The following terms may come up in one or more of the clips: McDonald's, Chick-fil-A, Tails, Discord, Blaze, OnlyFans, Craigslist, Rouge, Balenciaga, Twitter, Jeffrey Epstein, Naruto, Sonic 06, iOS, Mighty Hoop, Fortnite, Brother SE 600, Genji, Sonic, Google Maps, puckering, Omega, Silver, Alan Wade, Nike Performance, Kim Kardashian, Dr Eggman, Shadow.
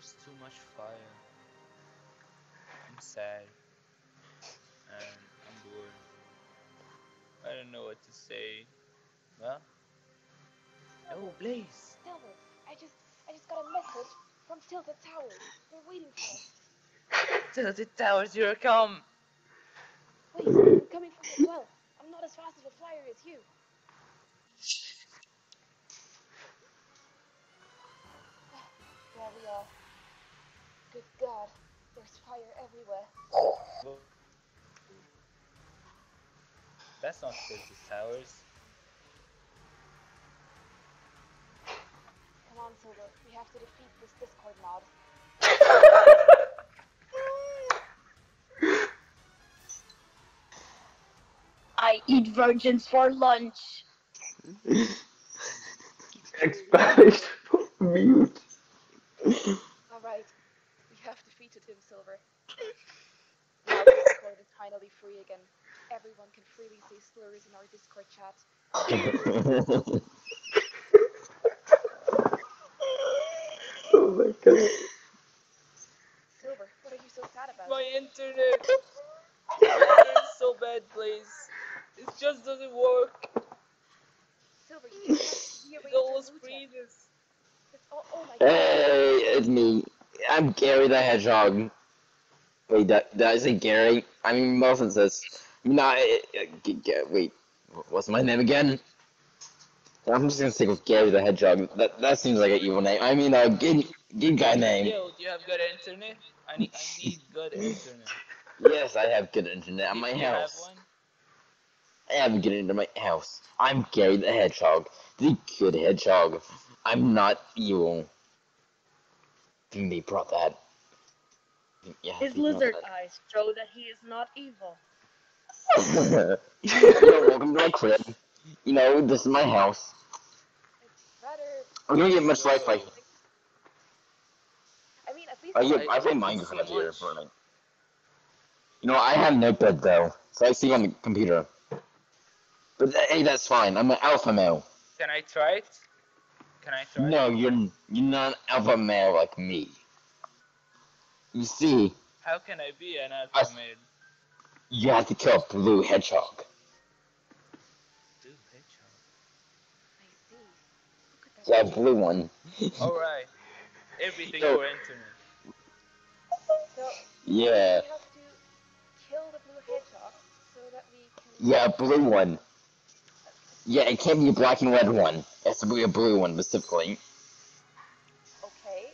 There's too much fire. I'm sad. And I'm bored. I don't know what to say. Well? Oh, Blaze! Silver, I just got a message from Tilted Towers. They're waiting for us. Tilted Towers, you're come! Wait, I'm coming from the well. I'm not as fast as a flyer as you. There we are. Good God, there's fire everywhere. Whoa. That's not Tilted Towers. Come on, Silver. We have to defeat this Discord mod. I eat virgins for lunch. Exposed mute. Alright, we have defeated him, Silver. Now the Discord is finally free again. Everyone can freely say slurs in our Discord chat. Oh my God. Silver, what are you so sad about? My internet! It's so bad, please. It just doesn't work. Silver, you it almost freezes. Oh my God. Hey, it's me. I'm Gary the Hedgehog. Wait, did I say Gary? I mean, Muffin says. Nah, wait. What's my name again? I'm just gonna stick with Gary the Hedgehog. That seems like an evil name. I mean, good guy name. Yo, do you have good internet? I need good internet. Yes, I have good internet at my house. I have good internet at my house. I'm Gary the Hedgehog, the good hedgehog. I'm not evil. They brought that. Yeah, his lizard eyes show that he is not evil. Yo, welcome to my crib. You know, this is my house. I'm gonna get much life like. I mean, at least I play Minecraft here for like. You know, I have Notepad though, so I see on the computer. But hey, that's fine. I'm an alpha male. Can I try it? No, you're not an alpha male like me. You see. How can I be an alpha male? You have to kill Blue Hedgehog. Yeah, blue one. Alright. Everything so, for internet. So, yeah. We have to kill the blue hedgehog so that we can... Yeah, blue one. Yeah, it can't be a black and red one. It has to be a blue one, specifically. Okay,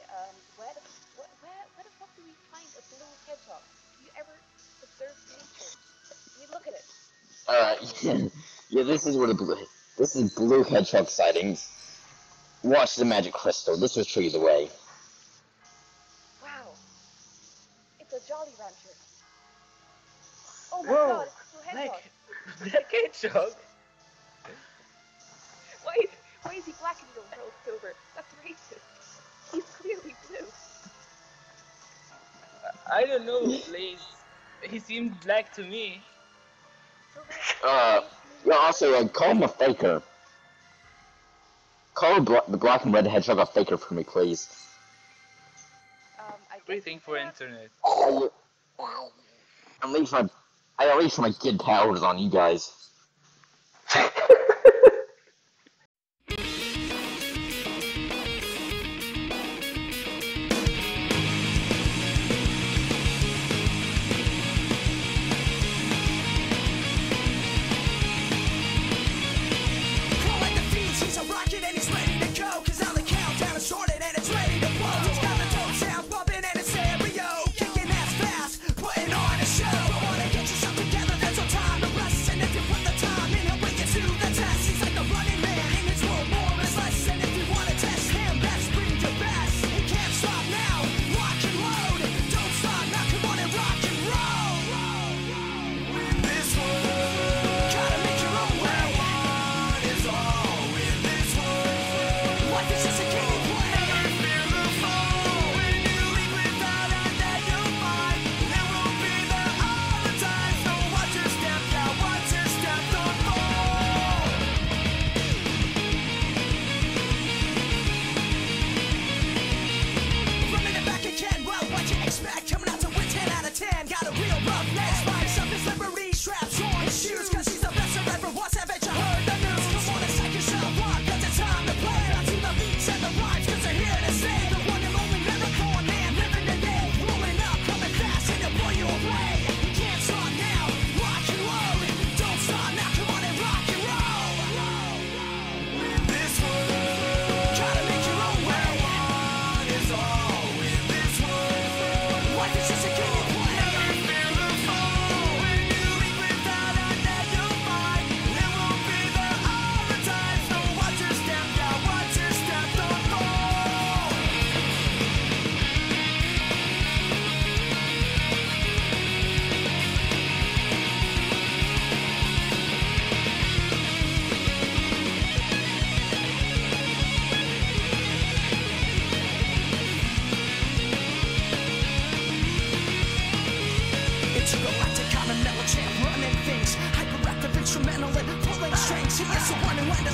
where the fuck do we find a blue hedgehog? Do you ever observe nature? You look at it. Alright, yeah, this is where the blue... This is blue hedgehog sightings. Watch the magic crystal. This will show you the way. Wow. It's a Jolly Rancher. Oh my God, it's a hedgehog. Hedgehog? Why is he black and yellow, gold, silver? That's racist. He's clearly blue. I don't know, Blaze. He seemed black to me. You're also call him a faker. Call the black and red hedgehog a faker for me, please. Everything for internet. I unleash my kid powers on you guys. That's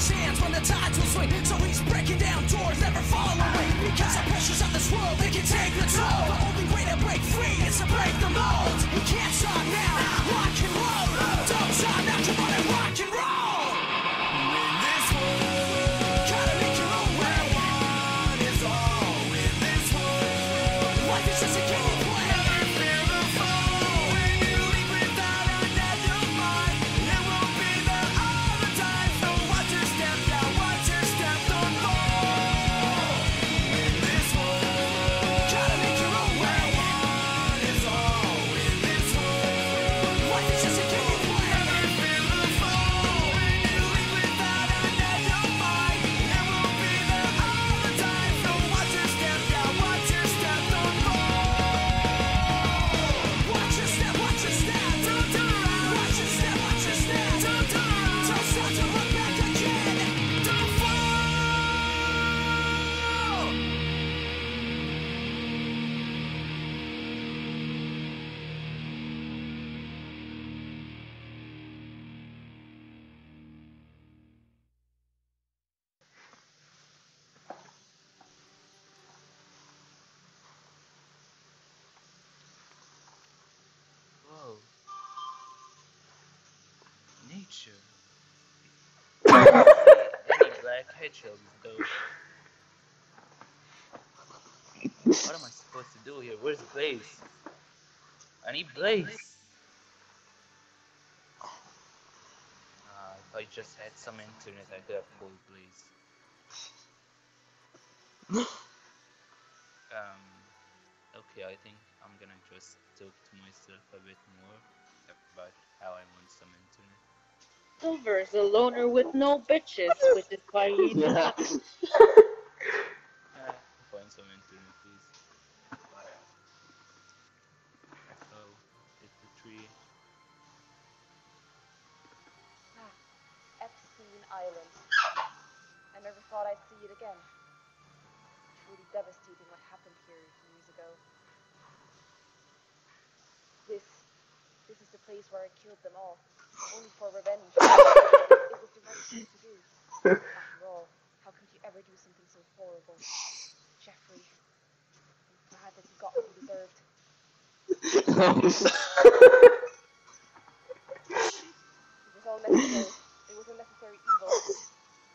chance when the tides will swing. So he's breaking down doors, never following. Because the pressures of this world, they can take the toll. The only way to break free is to break the mold. We can't stop now, rock and roll. Don't stop now, come on and rock and roll. Hedgehog is dope. What am I supposed to do here? Where's Blaze? I need Blaze. If I just had some internet, I could have pulled Blaze. Okay, I think I'm gonna just talk to myself a bit more about how I want some internet. Silver is a loner with no bitches, which is why he needs to find some internet, please. Oh, it's the tree. Epstein Island. I never thought I'd see it again. Truly devastating what happened here years ago. This is the place where I killed them all. Only for revenge. It was the right thing to do. After all, how could you ever do something so horrible? Jeffrey, I'm glad that you got what you deserved. It was all necessary. It was a necessary evil.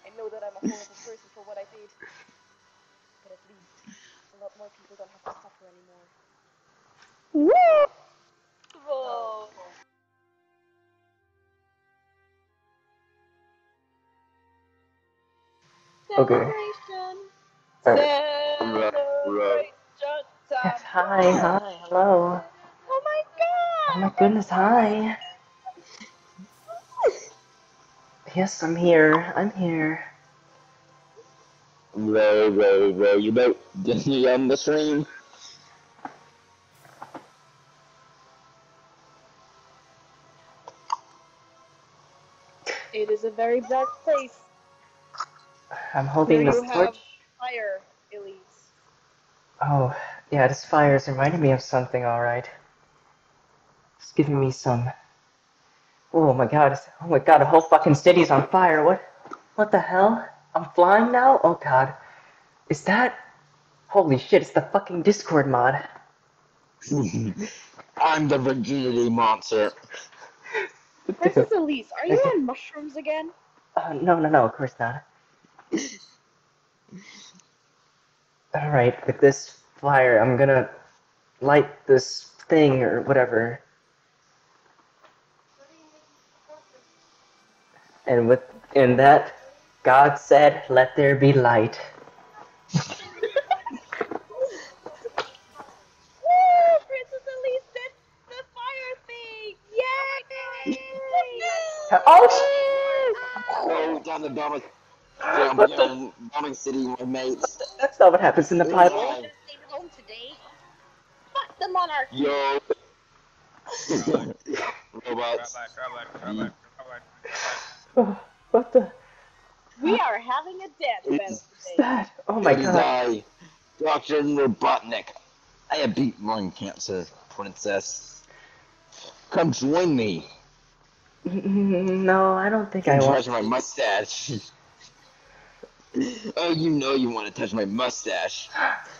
I know that I'm a horrible person for what I did. But at least, a lot more people don't have to suffer anymore. Woo! Whoa! Celebration. Okay. Celebration time. Yes, hi, hello. Oh my god! Oh my goodness, hi. Yes, I'm here. I'm here. Bro, you about Disney on the stream? It is a very dark place. I'm holding this torch. Have fire, Elise. Oh, yeah, this fire is reminding me of something, alright. It's giving me some... oh my god, the whole fucking city's on fire, what the hell? I'm flying now? Oh god. Is that... Holy shit, it's the fucking Discord mod. I'm the virginity monster. Princess Elise, are you on mushrooms again? No, of course not. Alright, with this fire, I'm gonna light this thing or whatever. And that, God said, let there be light. Woo! Princess Elise did the fire thing! Yay! Oh, down the bottom. Bombing city, my mates. That's not what happens in the pilot. I just stayed home today. Fuck the monarchy. Yo. Robots. What the? We are having a death battle today. That? Oh my god. Dr. Robotnik. I have beat lung cancer, princess. Come join me. No, I don't think I want to. My mustache. Oh, you know you want to touch my mustache.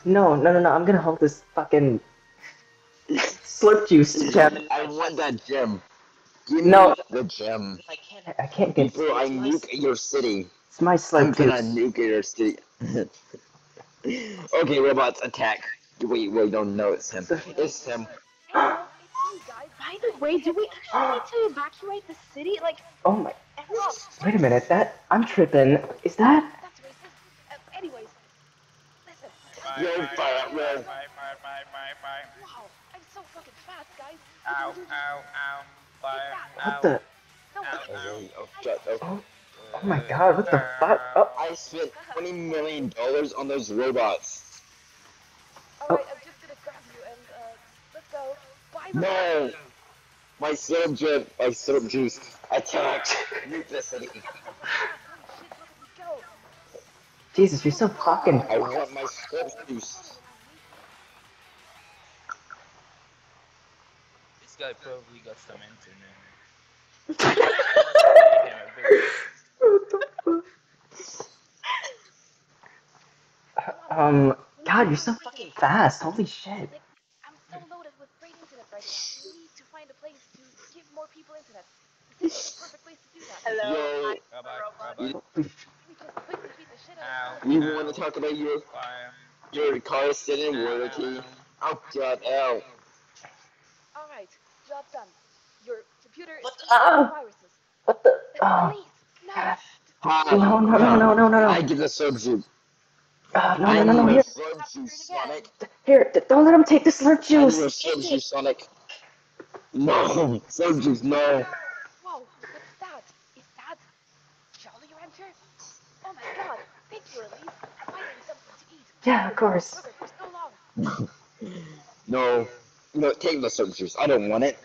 No. I'm gonna hold this fucking slurp juice gem. I want that gem. Give me the gem. I can't get. Before I nuke your city. It's my slurp juice. I'm gonna nuke your city. Okay, robots, attack. Wait, no, it's him. It's him. By the way, do we actually need to evacuate the city? Like, oh my. Wait a minute, I'm tripping. Is that? That's racist. Anyways, listen. Yo, fire up, man. Wow, I'm so fucking fast, guys. Ow. Fire. What the? Oh my god, what the fuck? Oh. I spent $20 million on those robots. Alright, I'm just gonna grab you and, let's go. Bye, no! My syrup juice attacked. Nuke the city. Jesus, you're so fucking. I want my syrup juice. This guy probably got some internet. God, you're so fucking fast. Holy shit. I'm so loaded with great internet right now. We need to find a place to give more people internet. This is a perfect place to do that. Hello. We want to talk about your car sitting warranty. Oh god, ow. Alright, job done. Your computer is viruses. What the? Oh. No. I give the slurp juice. No, here. Slurp juice, Sonic. Here, don't let him take the slurp juice. I need a slurp juice, Sonic. No, slurp juice, no. Whoa, what's that? Is that Jolly Rancher? Oh my god, thank you, Elise. I need something to eat. Yeah, of course. No, take the slurp juice. I don't want it.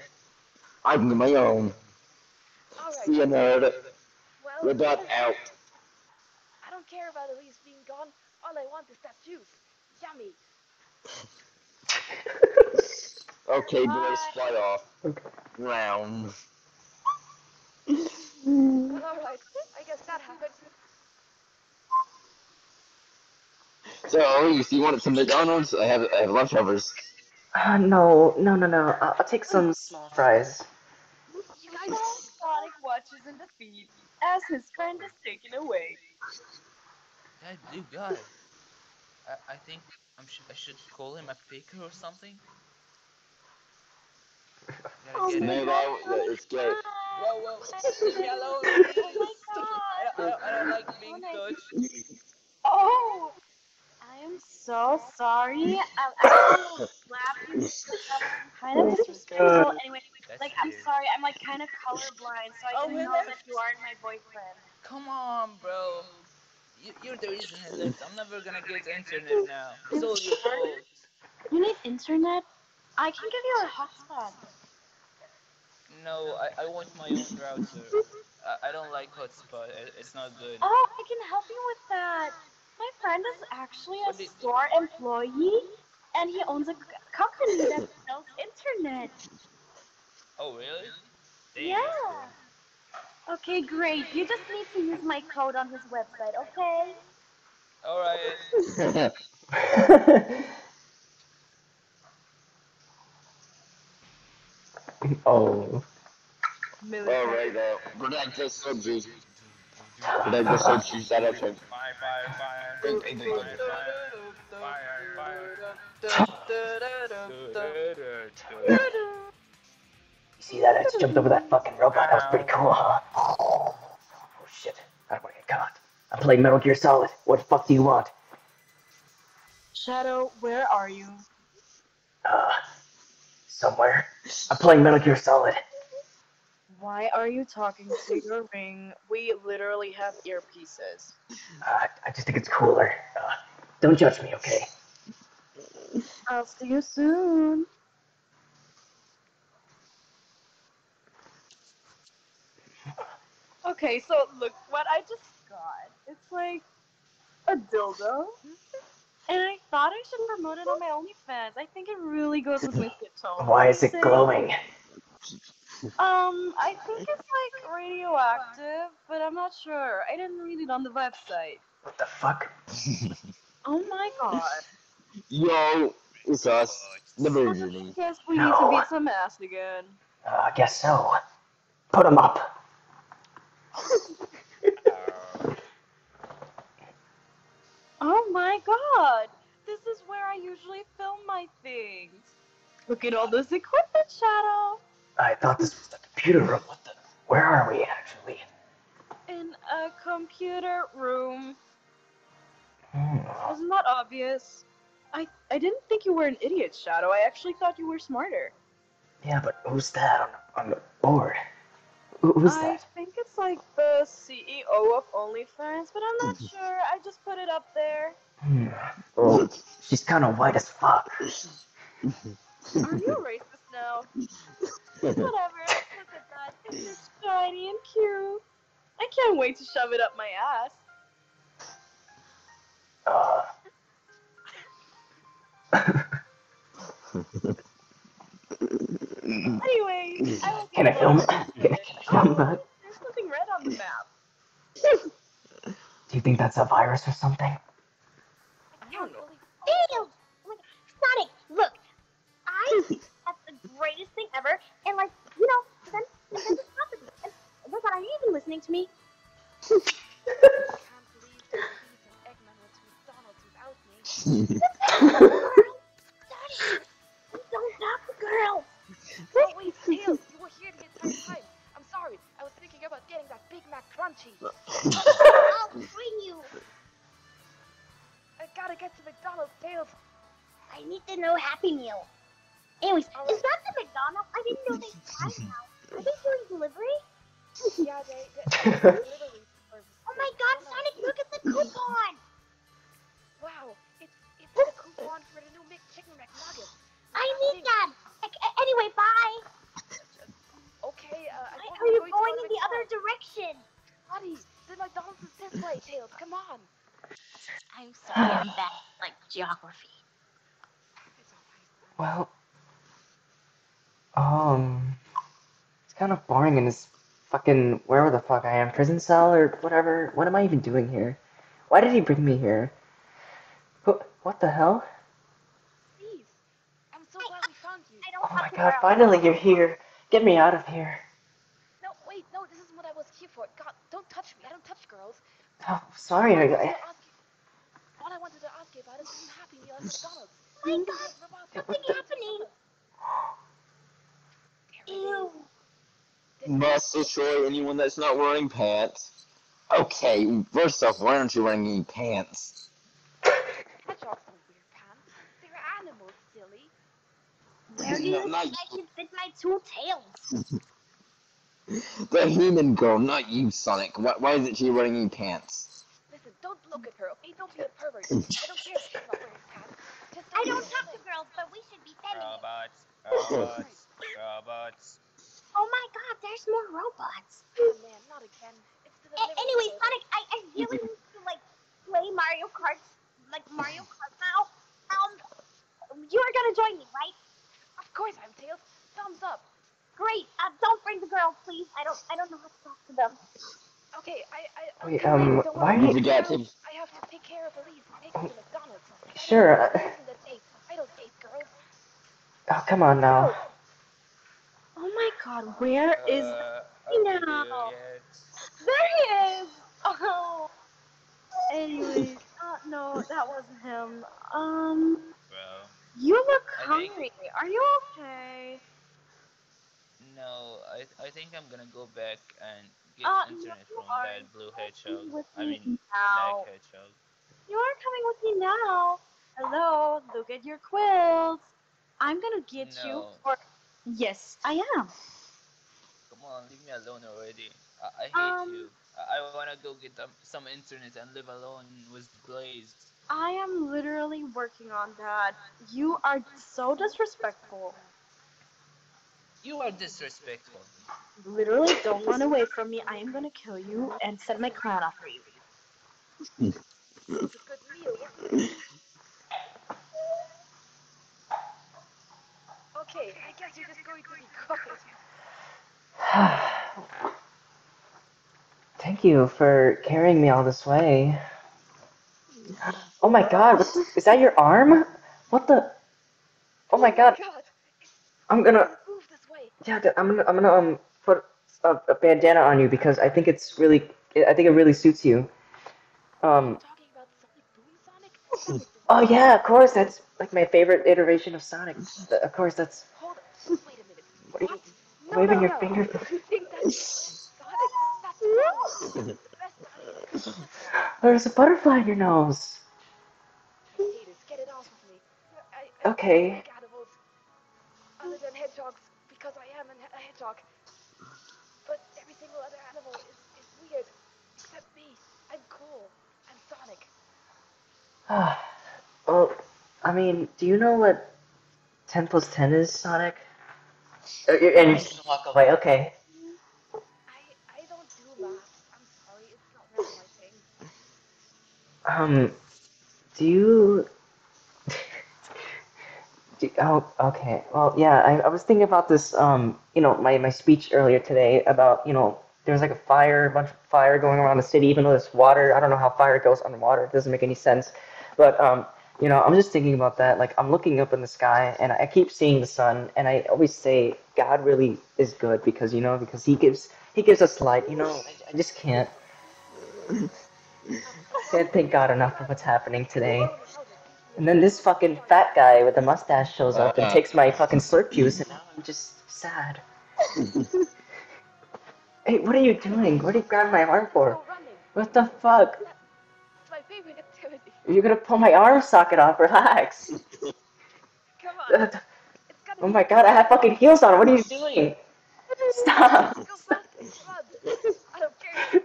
I'm my own. See you, nerd. We're not out. I don't care about Elise being gone. All I want is that juice. Yummy. Okay, boys, fly off. Round. Alright, I guess that happened. So, you wanted some McDonald's? I have leftovers. No. I'll take some small fries. You guys, Sonic watches in defeat as his friend is taken away. That blue guy. I think I should call him a picker or something. It's gay. Whoa, leave me alone. I don't like being touched. Oh! I'm so sorry. I'm slapping. Kind of disrespectful. Anyway, I'm sorry. I'm kind of colorblind, so I didn't know that you aren't my boyfriend. Come on, bro. You're the reason I left. I'm never gonna get internet now. It's all your fault. You need internet? I can give you a hotspot. No, I want my own router. I don't like hotspot. It's not good. Oh, I can help you with that. My friend is actually a store employee, and he owns a company that sells internet. Oh, really? Dang. Yeah. Okay, great. You just need to use my code on his website, okay? Alright. Oh. Alright, protect the subjuice. Protect the subjuice, that okay. Bye. See that? I just jumped over that fucking robot. That was pretty cool, huh? Oh shit. I don't want to get caught. I'm playing Metal Gear Solid. What the fuck do you want? Shadow, where are you? Somewhere. I'm playing Metal Gear Solid. Why are you talking to your ring? We literally have earpieces. I just think it's cooler. Don't judge me, okay? I'll see you soon. Okay, so look what I just got. It's a dildo. And I thought I should promote it on my OnlyFans. I think it really goes with my skin tone. Why is it glowing? I think it's radioactive, but I'm not sure. I didn't read it on the website. What the fuck? Oh my god. Yo, it's us. Never really. Yes, we need to beat some ass again. I guess so. Put him up. Oh my god. This is where I usually film my things. Look at all this equipment, Shadow. I thought this was the computer room. What the? Where are we actually? In a computer room. Isn't that obvious? I didn't think you were an idiot, Shadow. I actually thought you were smarter. Yeah, but who's that on the board? Who's that? I think it's like the CEO of OnlyFans, but I'm not sure. I just put it up there. Oh, she's kind of white as fuck. Are you racist now? Whatever. Look at that. It's just shiny and cute. I can't wait to shove it up my ass. Anyway, can I film it? Can I film that? There's nothing red on the map. Do you think that's a virus or something? I don't know. Ew! Sonic, look! I think that's the greatest thing ever, and like, you know, then this happened. And that's why I'm even listening to me. Daddy, don't stop the girl! Oh wait, Tails, you were here the entire time. I'm sorry, I was thinking about getting that Big Mac Crunchy. I'll bring you! I gotta get to McDonald's, Tails. I need to know Happy Meal. Anyways, is that the McDonald's? I didn't know they had it now. Are they doing delivery? Yeah, they literally. Oh my god, Sonic, look at the coupon! Wow. It's a coupon for the new McChicken McNugget. I need that! Anyway, bye! Okay, why are you going in the other direction? Buddy, the McDonald's is this way, Tails, come on! I'm sorry, I'm bad at, like, geography. Well... It's kind of boring in this fucking wherever the fuck I am, prison cell or whatever. What am I even doing here? Why did he bring me here? What the hell? Please. I'm so glad we found you. Oh my god, finally you're here. Get me out of here. No, wait, no, this isn't what I was here for. God, don't touch me. I don't touch girls. Oh, sorry. All I wanted to ask you about is being happy meal at McDonald's. My god, something's happening. Ew. Must destroy anyone that's not wearing pants. Okay, first off, why aren't you wearing any pants? Hedgehogs don't wear pants. They're animals, silly. Where do you think I can fit my two tails? The human girl, not you, Sonic. Why isn't she wearing any pants? Listen, don't look at her, okay? Don't be a pervert. I don't care if she's not wearing pants. I don't talk to girls, but we should be feminine. Robots. Robots. Oh my god, there's more robots. Oh man, not again. It's the anyway, Sonic, I really need to, like, play Mario Kart. Like Mario Kart now. You are gonna join me, right? Of course I'm, Tails. Thumbs up. Great. Don't bring the girls, please. I don't know how to talk to them. Okay, wait, why did you get him? I have to take care of Elise and take her to McDonald's. Sure. I don't hate girls. Oh, come on now. Oh my god, where is he now? There he is! Oh. Anyways. No, that wasn't him. Well, you look hungry. Are you okay? No, I think I'm gonna go back and get internet from that blue hedgehog. I mean, black hedgehog. You are coming with me now. Hello, look at your quills. I'm gonna get you for... Yes, I am. Come on, leave me alone already. I hate you. I wanna go get some internet and live alone with Blaze. I am literally working on that. You are so disrespectful. You are disrespectful. Literally don't run away from me. I am gonna kill you and set my crown off for you. It's a good meal. Okay, I guess you're just going to be cooked. Thank you for carrying me all this way. Oh my god, what the, is that your arm? What the? Oh my god. I'm gonna... Move this way. Yeah, I'm gonna put a bandana on you because I think it's really... I think it really suits you. Talking about Sonic? Oh yeah, of course, that's like my favorite iteration of Sonic. Of course, that's... Hold on, wait a minute. What? Are you waving your finger? You think that's Sonic? That's Sonic. There's a butterfly in your nose. Okay. Other than hedgehogs, because I am a hedgehog. But every single other animal is weird. Except me. I'm cool. I'm Sonic. Well, I mean, do you know what 10 plus 10 is, Sonic? And you're just gonna walk away, okay. I don't do laughs. I'm sorry, it's not really my thing. Do you... Oh, okay. Well, yeah, I was thinking about this, you know, my speech earlier today about, you know, there's like a fire, a bunch of fire going around the city, even though there's water. I don't know how fire goes underwater. It doesn't make any sense. But, you know, I'm just thinking about that. Like, I'm looking up in the sky, and I keep seeing the sun, and I always say God really is good because, you know, because he gives us light, you know. I just can't. Can't thank God enough for what's happening today. And then this fucking fat guy with a mustache shows up and takes my fucking slurp juice, and now I'm just sad. Hey, what are you doing? What are you grabbing my arm for? What the fuck? It's my favorite activity. You're gonna pull my arm socket off, relax. Come on. Oh my god, I have fucking heels on, what are you doing? Stop. I don't care.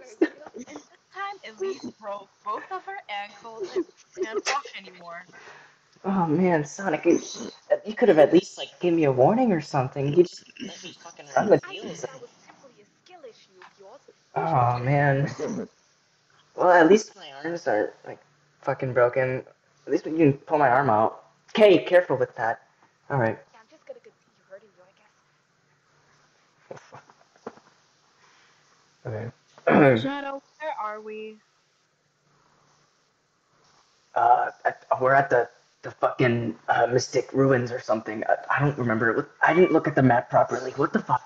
At least broke both of her ankles and can't walk anymore. Oh man, Sonic, you could have at least like give me a warning or something. You just let me fucking run the deals. Oh man. Well, at least my arms aren't like fucking broken. At least you can pull my arm out. Okay, careful with that. All right. Yeah, I'm just gonna continue hurting you, I guess. Okay. Shadow. Where are we? We're at the fucking Mystic Ruins or something. I don't remember. I didn't look at the map properly. What the fuck?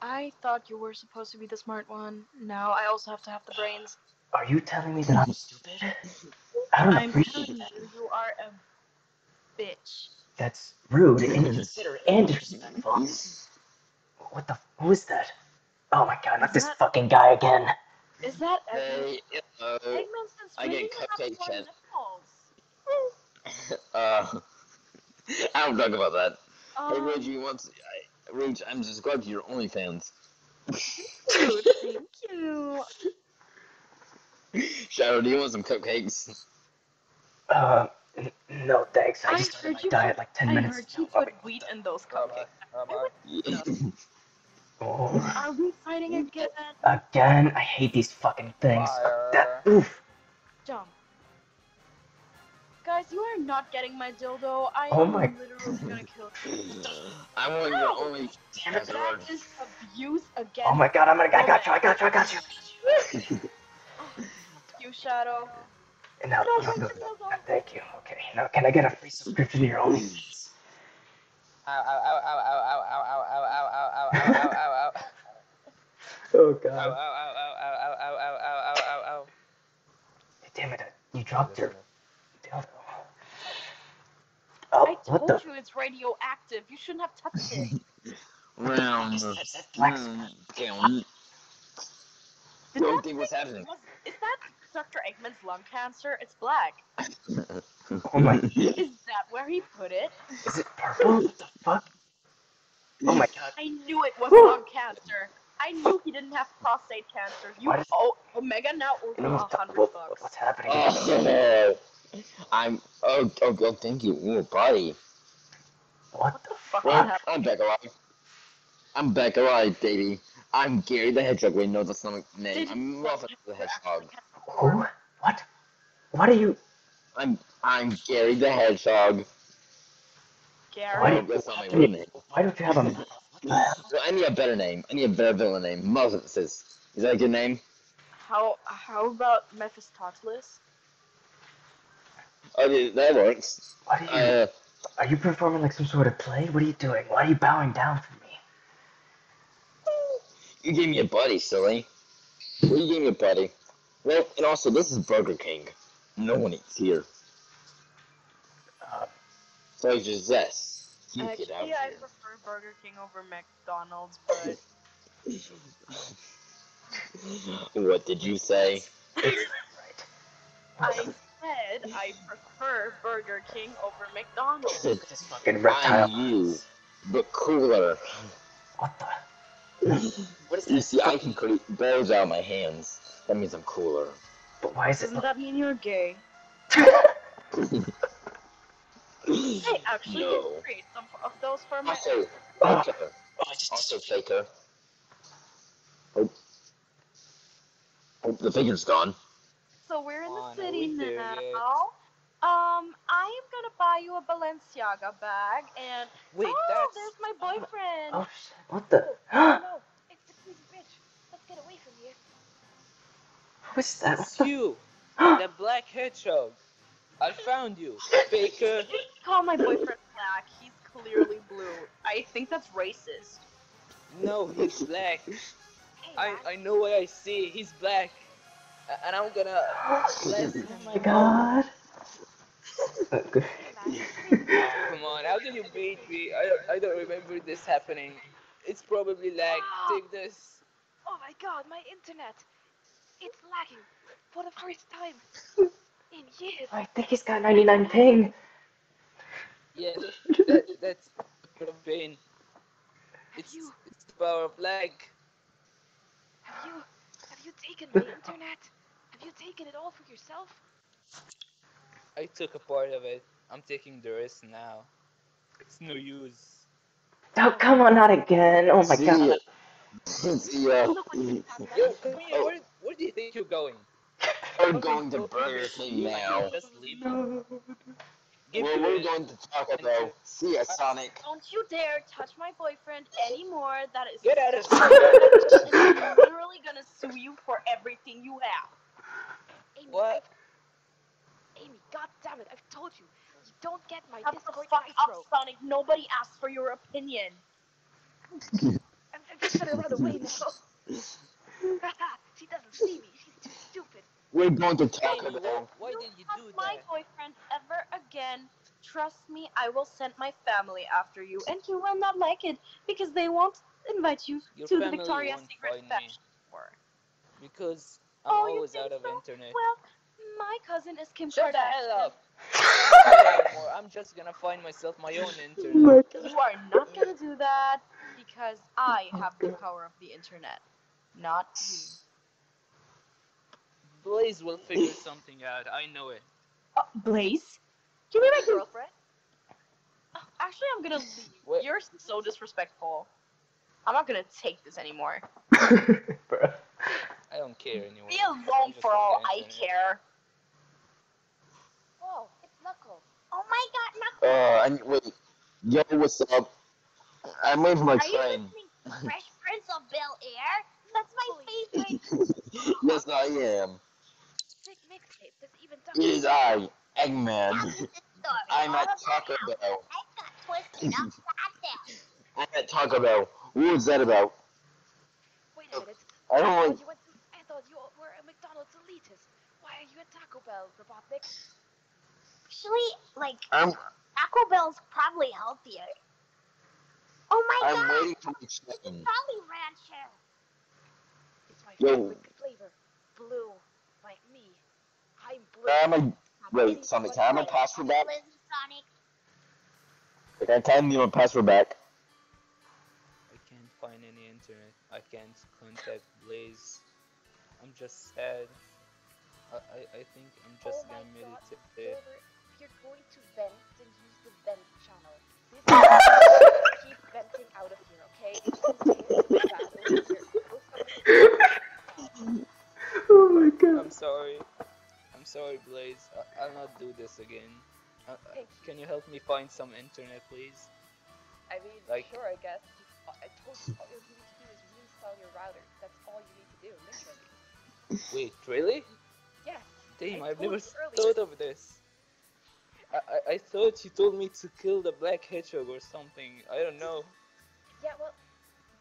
I thought you were supposed to be the smart one. Now I also have to have the brains. Are you telling me that I'm stupid? I don't appreciate that. You are a bitch. That's rude and inconsiderate and disrespectful. What the? Who is that? Oh my god! Not this fucking guy again. Is that Eggman? I get cupcakes. I don't talk about that. Hey, Rouge, you want to... Rouge, I'm subscribed to your OnlyFans. Dude, thank you. Shadow, do you want some cupcakes? No, thanks. I just started my diet like 10 minutes ago. I heard you put wheat in those cupcakes. Oh. Are we fighting again? Again? I hate these fucking things. That, oof. Jump. Guys, you are not getting my dildo. I am literally gonna kill you. I want your only... Damn it, Lord. That is abuse again. Oh my god, I got you. You, Shadow. And now, no, thank you. Okay, now can I get a free subscription to your only... Ow. Oh god. Ow. Damn it, you dropped your dildo. I told you it's radioactive. You shouldn't have touched it. Round. Don't think what's happening. Is that Dr. Eggman's lung cancer? It's black. Oh my. Is that where he put it? Is it purple? What the fuck? Oh my god. I knew it wasn't lung cancer. I knew he didn't have prostate cancer. You owe Omega now $100. What's happening? Oh, thank you. Ooh, buddy. What the fuck happened? I'm back alive. I'm back alive, baby. I'm Gary the Hedgehog. Wait, no, that's not my name. I'm Motherfucker the Hedgehog. Who? What? What are you? I'm Gary the Hedgehog. Gary? Why don't you have a... I need a better name. I need a better villain name. Moses. Is that a good name? How about Mephistopheles? Okay, that works. What are you performing like some sort of play? What are you doing? Why are you bowing down for me? You gave me a buddy, silly. Well, you gave me a buddy. Well, and also, this is Burger King. No one eats here. So it's just zest. Actually, I prefer Burger King over McDonald's, but... What did you say? I said I prefer Burger King over McDonald's. This fucking reptile. I'm you, but cooler. What the? What is that? You see, I can create balls out of my hands. That means I'm cooler. But why is it? Doesn't that mean you're gay? I actually did create some of those for my. Also, Faker. Also, Faker. Hope the Faker's gone. So we're in the city now. I am gonna buy you a Balenciaga bag and. Wait, there's my boyfriend. Oh shit! What the? Oh, no, it's the crazy bitch. Let's get away from here. What's that? It's you, the black hedgehog. I found you, Faker. You call my boyfriend black. He's clearly blue. I think that's racist. No, he's black. Hey, I know what I see. He's black. And I'm gonna bless him. Oh my god. Come on, how did you beat me? I don't remember this happening. It's probably lag. Take this. Oh my god, my internet. It's lagging for the first time. In years. I think he's got 99 ping. Yeah, that's a bit of pain. It's the power of lag. Have you taken my internet? Have you taken it all for yourself? I took a part of it. I'm taking the rest now. It's no use. Oh, come on, not again. Oh my god. Yo, come here. Where do you think you're going? We're going to Burger King now. No. Well, we're going to Taco Bell. See ya, Sonic. Don't you dare touch my boyfriend anymore. That is. Get out of here. I'm literally gonna sue you for everything you have. Amy, what? Amy, goddammit, I've told you. You don't get my Discord intro. Sonic, nobody asked for your opinion. I'm just gonna run away now. She doesn't see me. She's too stupid. We're going to talk about it. Why did you do that? My boyfriend ever again. Trust me, I will send my family after you, and you will not like it because they won't invite you to the Victoria's Secret fashion store. Because I'm always out of internet. Well, my cousin is Kim Kardashian. Shut the hell up. I'm just gonna find myself my own internet. You are not gonna do that because I have the power of the internet, not you. Blaze will figure something out, I know it. Blaze? Can we be my girlfriend? Oh, actually, I'm gonna leave. What? You're so disrespectful. I'm not gonna take this anymore. Bruh. I don't care anymore. Be alone for all I care. Whoa, it's Knuckles. Oh my god, Knuckles! Wait. Yo, what's up? I'm waiting for my train. Are you Fresh Prince of Bel-Air? That's my favorite! Yes, I am. It is I, Eggman. I'm at Taco Bell. I'm at Taco Bell. What was that about? Wait a minute. I don't like... I thought you were a McDonald's elitist. Why are you at Taco Bell, Robotnik? Actually, like, Taco Bell's probably healthier. Oh my god! I'm waiting for the chicken. Probably ranch here. Yo. Flavor. Blue. Like me. I'm blue. Wait, Sonic, can I have my password back? Can I tell you my password back? I can't find any internet. I can't contact Blaze. I'm just sad. I think I'm just gonna meditate there. If you're going to vent, then use the vent channel. Keep venting out of here, okay? Oh my god. I'm sorry, Blaze. I'll not do this again. Can you help me find some internet, please? I mean, like, sure, I guess. I told you all you need to do is reinstall your router. That's all you need to do, literally. Wait, really? Yeah. Damn, I've never thought of this. I thought you told me to kill the black hedgehog or something. I don't know. Yeah, well,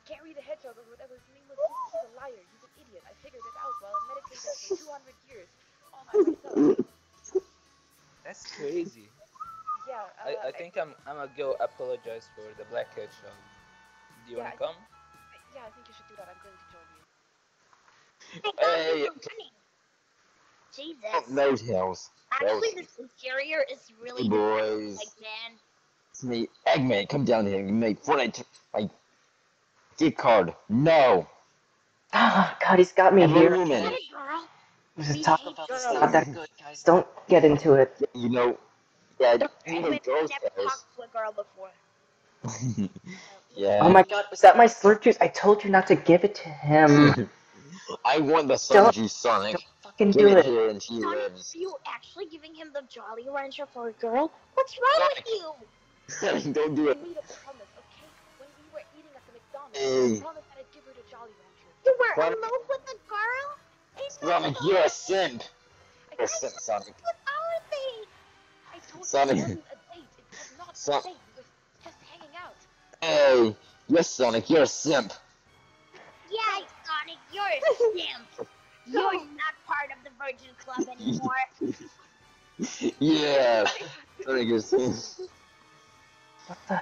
Gary the hedgehog or whatever his name was, he's a liar. He's an idiot. I figured it out while I meditated for 200 years all by myself. That's crazy. Yeah. I think I'm gonna go apologize for the black hedgehog. Do you wanna come? Yeah, I think you should do that. I'm going to join you. Hey, Jesus. No Tails. Actually, this interior is really boys. Eggman. It's me, Eggman. Come down here. You made fun of my dick card. No. Ah, God, he's got me here. This is talk about this. Not that good, guys. Don't get into it. You know. Yeah, I don't girls. Never talked to a girl before. Yeah. Oh my God, was that my slurp juice? I told you not to give it to him. I want the Sunju Sonic. Don't fucking do it. Here and she Sonic, lives. Are you actually giving him the Jolly Rancher for a girl? What's wrong with you? Don't do it. We made a promise, okay? When we were eating at the McDonald's, I promised that I'd give her the Jolly Rancher. You were alone with the girl? Sonic, you're a simp. You're a simp, Sonic. What are they? I told Sonic. You it wasn't a date. It was not a date. It was just hanging out. Hey, yes, Sonic, you're a simp. Yeah, Sonic, you're a simp. You're not part of the Virgin Club anymore. Yeah, Sonic, you're a simp.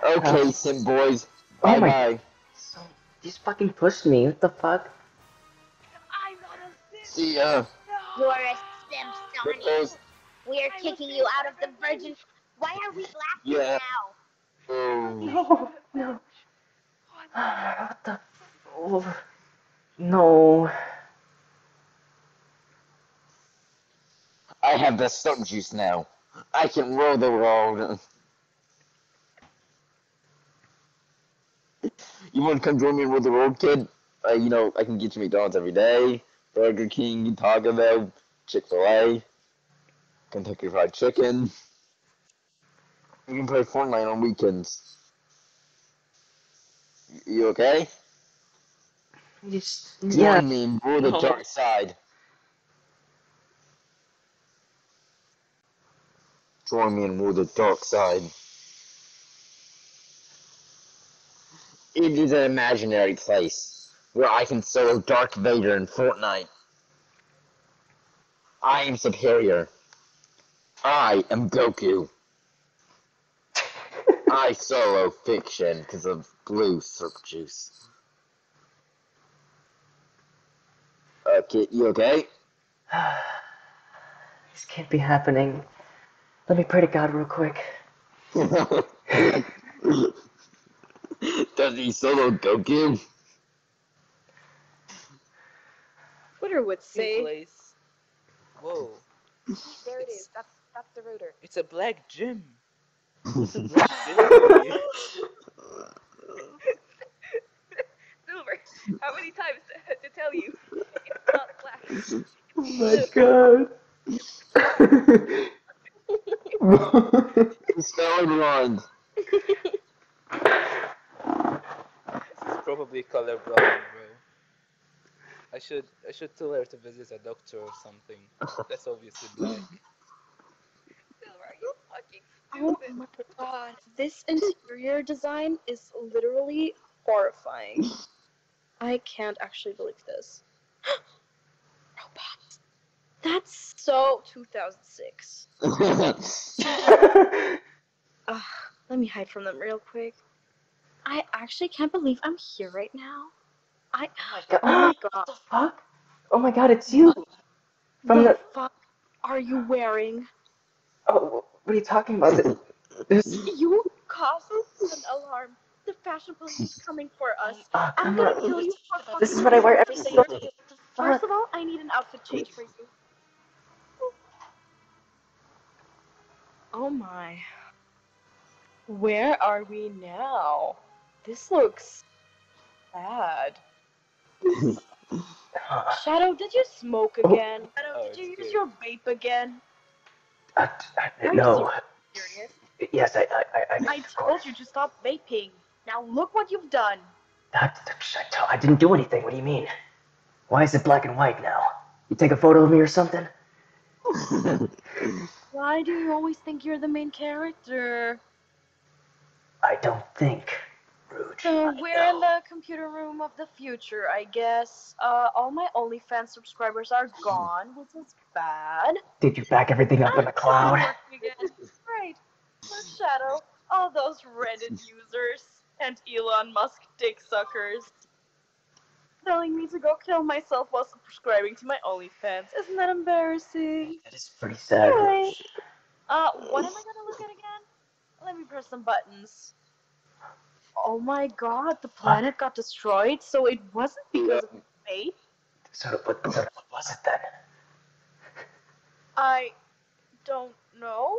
Okay, simp boys. Bye bye. So, these fucking pushed me. What the fuck? I'm not a simp. See ya. No. You're a simp, Sonic. We are kicking you out of the Virgin. Why are we laughing now? Oh. No, no. What the? Oh. No. I have the sun juice now. I can roll the world. You wanna come join me and roll the world, kid? You know, I can get you McDonald's every day, Burger King, Taco Bell, Chick-fil-A, Kentucky Fried Chicken. You can play Fortnite on weekends. You okay? Yeah, I mean, we're the dark side. Join me and rule the dark side. It is an imaginary place where I can solo Darth Vader in Fortnite. I am superior. I am Goku. I solo fiction because of blue syrup juice. Okay, you okay? This can't be happening. Let me pray to God real quick. Does he solo Goku? Twitter would say. Place. Whoa. There it is. That's the router. It's a black gym. It's a black gym. Silver, how many times to tell you? It's not black. It's oh my god. It's spelling wrong. It's probably colorblind, bro. I should tell her to visit a doctor or something. That's obviously black. Silver, are you fucking stupid? Oh my god, this interior design is literally horrifying. I can't actually believe this. Robots. That's so 2006. Let me hide from them real quick. I actually can't believe I'm here right now. Oh my god. What the fuck? Oh my god, it's you. From the fuck are you wearing? Oh, what are you talking about? You caused an alarm. The fashion police is coming for us. I'm gonna kill you for fucking. This is what I wear every single day. First of all, I need an outfit change for you. Oh my. Where are we now? This looks bad. Shadow, did you smoke again? Shadow, did you use your vape again? No. Are you serious? Yes, I told you to stop vaping. Now look what you've done. I didn't do anything. What do you mean? Why is it black and white now? You take a photo of me or something? Why do you always think you're the main character? I don't think, Rouge. So we're in the computer room of the future, I guess. All my OnlyFans subscribers are gone, which is bad. Did you back everything up in the cloud? Right. Poor Shadow. All those Reddit users and Elon Musk dick suckers. Telling me to go kill myself while subscribing to my OnlyFans. Isn't that embarrassing? That is pretty sad. Right. What am I gonna look at again? Let me press some buttons. Oh my god, the planet got destroyed, so it wasn't because of fate. So what was it then? I don't know.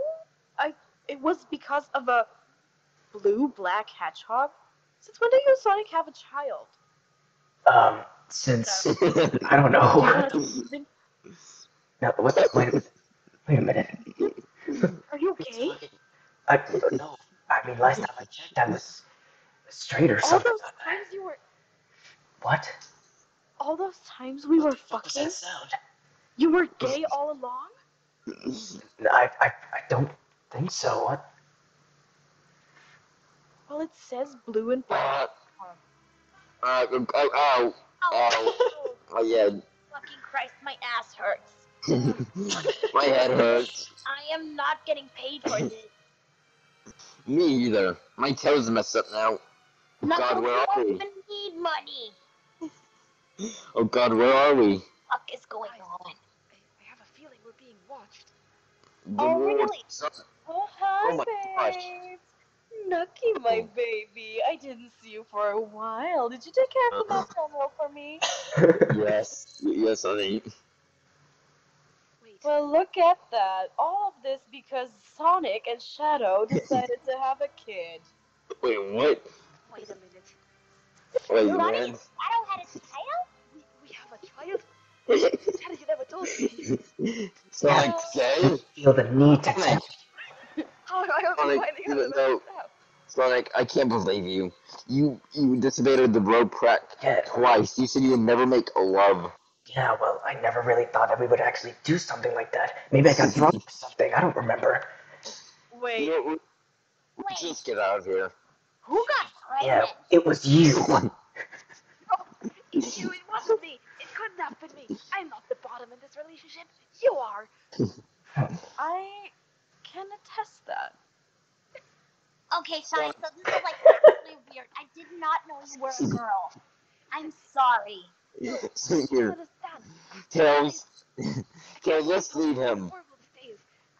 It was because of a blue-black hedgehog. Since when did you and Sonic have a child? Since I don't know. No, what's that? Wait a minute. Are you gay? I don't know. I mean, last time I checked, I was straight or something. All those times you were. What? All those times we were fucking. What does that sound? You were gay all along? I don't think so. What? Well, it says blue and black. Oh yeah. Fucking Christ, my ass hurts. My head hurts. I am not getting paid for this. Me either. My toes messed up now. Knuckles, God, where are we? I don't even need money. Oh God, where are we? What the fuck is going on? I have a feeling we're being watched. Oh really? Oh hi, oh my gosh. Nucky, my baby, I didn't see you for a while. Did you take care of the marshmallow for me? Yes, honey. Wait. Well, look at that. All of this because Sonic and Shadow decided to have a kid. Wait, what? Wait a minute. Wait, Sonic and Shadow had a child? We have a child? Shadow, you never told me. Sonic's gay? Feel the need to tell you. Oh, Sonic, I can't believe you. You disobeyed the road crack twice. You said you would never make a love. Yeah, well, I never really thought that we would actually do something like that. Maybe I got drunk or something. I don't remember. Wait. You know, Wait. Just get out of here. Who got pregnant? Yeah, it was you. Oh, it's you. It wasn't me. It couldn't have been me. I'm not the bottom in this relationship. You are. I can attest that. Okay, Sonic, so this is, like, actually weird. I did not know you were a girl. I'm sorry. Tails. Tails, let's leave him.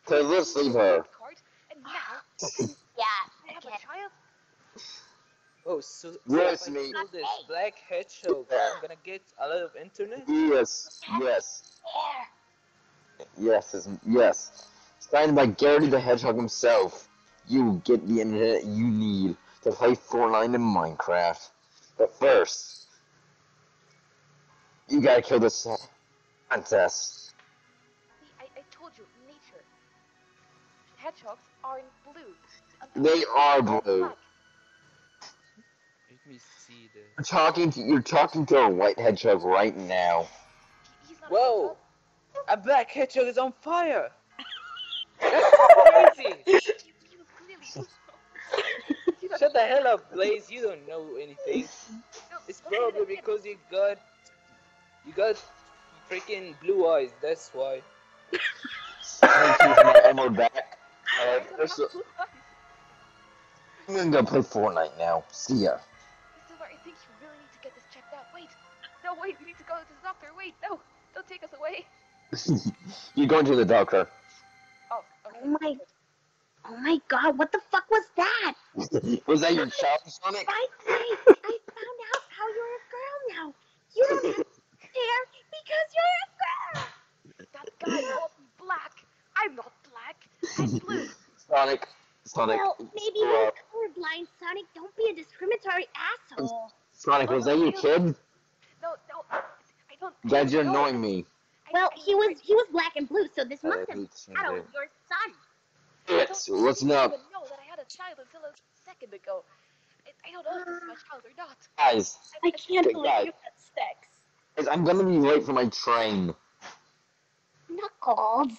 Tails, let's leave her. Yeah, I have a child. Oh, so yes, me. This black hedgehog, I'm gonna get a lot of internet? Yes. Signed by Gary the Hedgehog himself. You get the internet you need to play Fortnite in Minecraft. But first, you gotta kill this princess. See, I told you, nature. Hedgehogs are in blue. They are blue. Let me see this. You're talking to a white hedgehog right now. Whoa! A black hedgehog is on fire! That's crazy! Shut the hell up, Blaze, you don't know anything. It's probably because you got freaking blue eyes, that's why. Thank you for my ammo back. I'm gonna go play Fortnite now. See ya. Silver, I think you really need to get this checked out. Wait. No, wait, we need to go to the doctor. Wait, no, don't take us away. You're going to the doctor. Oh, okay. Oh my god, what the fuck was that? Was that your child, Sonic? I found out how you're a girl now. You don't have to care because you're a girl. That guy called me black. I'm not black. I'm blue. Sonic. Well, maybe you're colorblind, Sonic. Don't be a discriminatory asshole. Sonic, was that your kid? No, I don't. Dad, you're annoying me. Well, he was black and blue, so this must have been Shadow, your son. So what's up? I didn't know that I had a child until a second ago. I don't know if it's my child or not. Guys, I can't believe you had sex. Guys, I'm gonna be late for my train. Knuckles.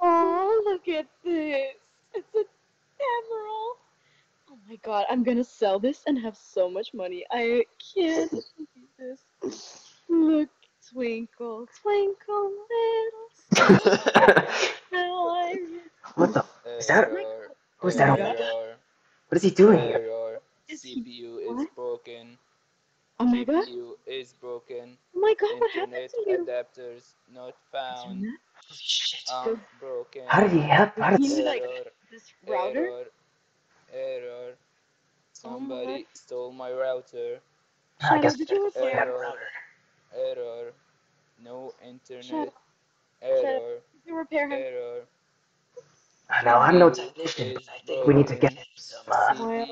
Oh, look at this. It's an emerald. Oh my god, I'm gonna sell this and have so much money. I can't believe this. Look, twinkle, twinkle, little star. What the? Is that? Who's that? What is he doing here? CPU is broken. Oh my god. CPU is broken. Oh my god, what happened to you? Adapters not found. Oh shit. Broken. How did he have? How did he like this router? Error. Somebody stole my router. I guess did you steal that router? Error. No internet. Error. You repair him. Error. Now I'm no technician, but I think we need to get him some internet.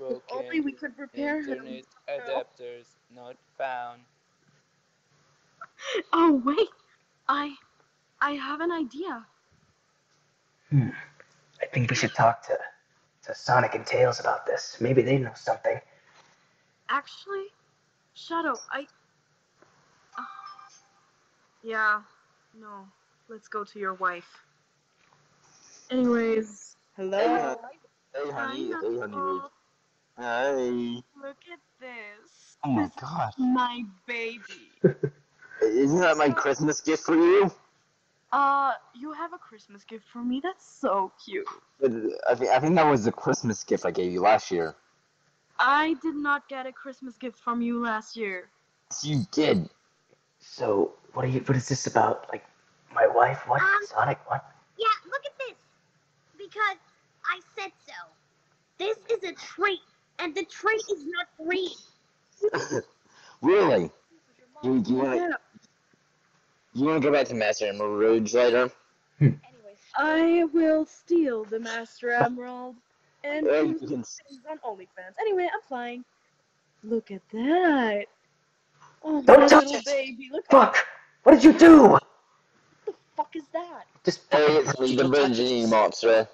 If only we could repair him. Internet adapters not found. Oh wait, I have an idea. I think we should talk to Sonic and Tails about this. Maybe they know something. Actually, Shadow, yeah, no. Let's go to your wife. Anyways, hello. Hey, honey. Hey, honey. Hi. Look at this. Oh my god. My baby. Isn't that my Christmas gift for you? You have a Christmas gift for me? That's so cute. I think that was the Christmas gift I gave you last year. I did not get a Christmas gift from you last year. You did. So, what is this about? Like, my wife? What? Sonic? What? Yeah, look at this. Because I said so. This is a treat, and the treat is not green. Really? Do you want to... You want to go back to Master Emerald Rouge later? Anyways, I will steal the Master Emerald and things on OnlyFans. Anyway, I'm flying. Look at that. Oh, don't touch it, baby. Look. Fuck! What did you do? What the fuck is that? Just it's the Virginie monster.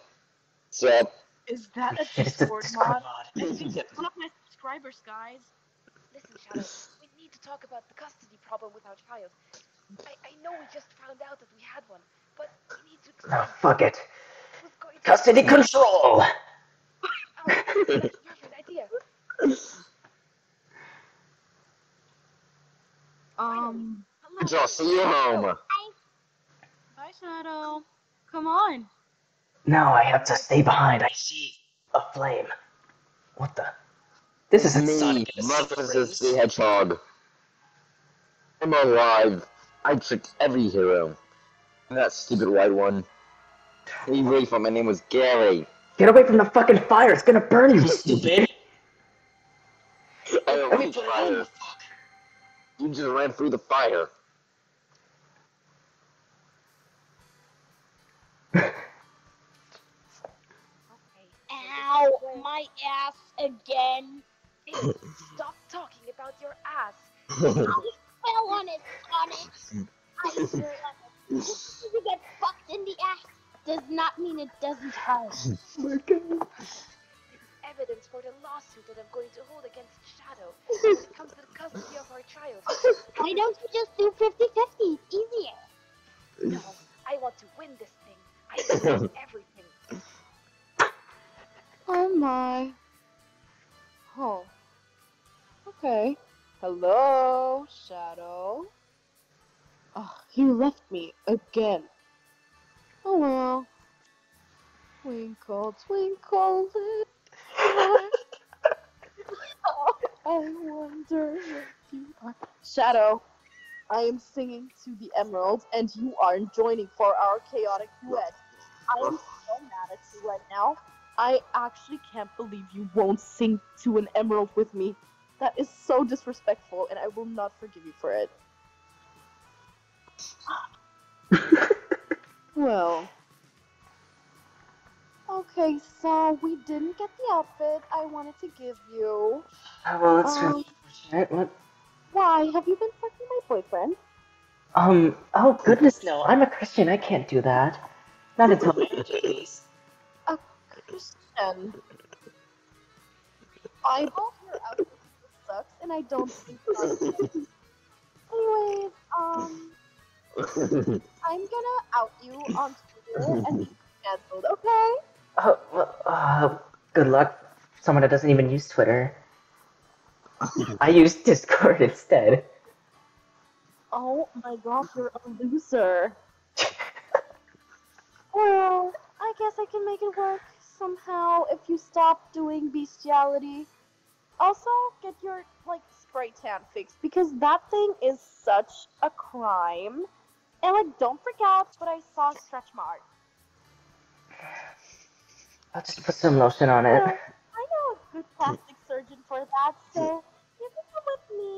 So. Is that a Discord mod? Look, my subscribers, guys. Listen, Shadow. We need to talk about the custody problem with our child. I know we just found out that we had one, but we need to... Oh, fuck it. Custody control! Oh, that's a perfect idea. Just see you home. Bye, Shadow. Come on. No, I have to stay behind. I see a flame. What the... This is me, Mephiles the Hedgehog. I'm alive. I tricked every hero. And that stupid white one. He really thought my name was Gary. Get away from the fucking fire! It's gonna burn you, stupid! I don't need fire. You just ran through the fire. Okay. Ow! My ass again! Stop talking about your ass! I fell on it, Sonic. I swear on it. If you get fucked in the ass, does not mean it doesn't hurt. Oh my god. This is evidence for the lawsuit that I'm going to hold against Shadow when it comes to the custody of our child. Why don't you just do 50-50? It's easier. No, I want to win this thing. I want everything. Oh my. Oh. Okay. Hello, Shadow. Oh, he left me again. Oh well. Twinkle, twinkle, little star. I wonder if you are. Shadow, I am singing to the Emeralds, and you aren't joining for our chaotic duet. I am so mad at you right now. I actually can't believe you won't sing to an Emerald with me. That is so disrespectful, and I will not forgive you for it. Well. Okay, so we didn't get the outfit I wanted to give you. Oh, well, that's really unfortunate. What? Why? Have you been fucking my boyfriend? Oh, goodness, no. I'm a Christian. I can't do that. Not until my age. A Christian. I hope your outfit sucks, and I don't think that. Anyways, I'm gonna out you on Twitter and be cancelled, okay? Oh, well, good luck. Someone that doesn't even use Twitter. I use Discord instead. Oh my gosh, you're a loser. Well, I guess I can make it work somehow if you stop doing bestiality. Also, get your, like, spray tan fixed, because that thing is such a crime. And, like, don't freak out, but I saw a stretch mark. I'll just put some lotion on it. I know a good plastic surgeon for that, so you can come with me,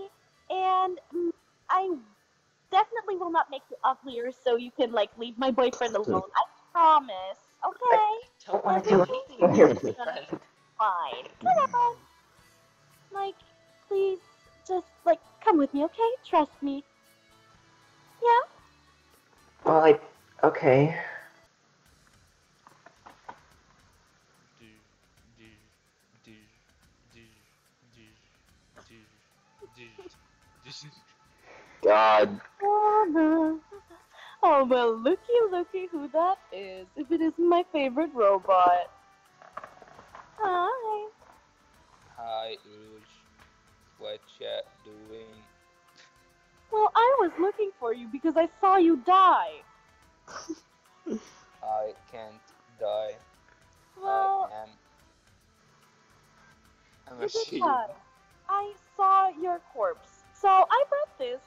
and I definitely will not make you uglier, so you can, like, leave my boyfriend alone. I promise, okay? I don't want to do anything. Fine. Come on. Like, please, just, like, come with me, okay? Trust me. Yeah? Well, okay. God. Oh, well, looky who that is. If it isn't my favorite robot. Hi. Hi, Rouge. What you doing? Well, I was looking for you because I saw you die. I can't die. Well, I'm a sheep. I saw your corpse, so I brought this.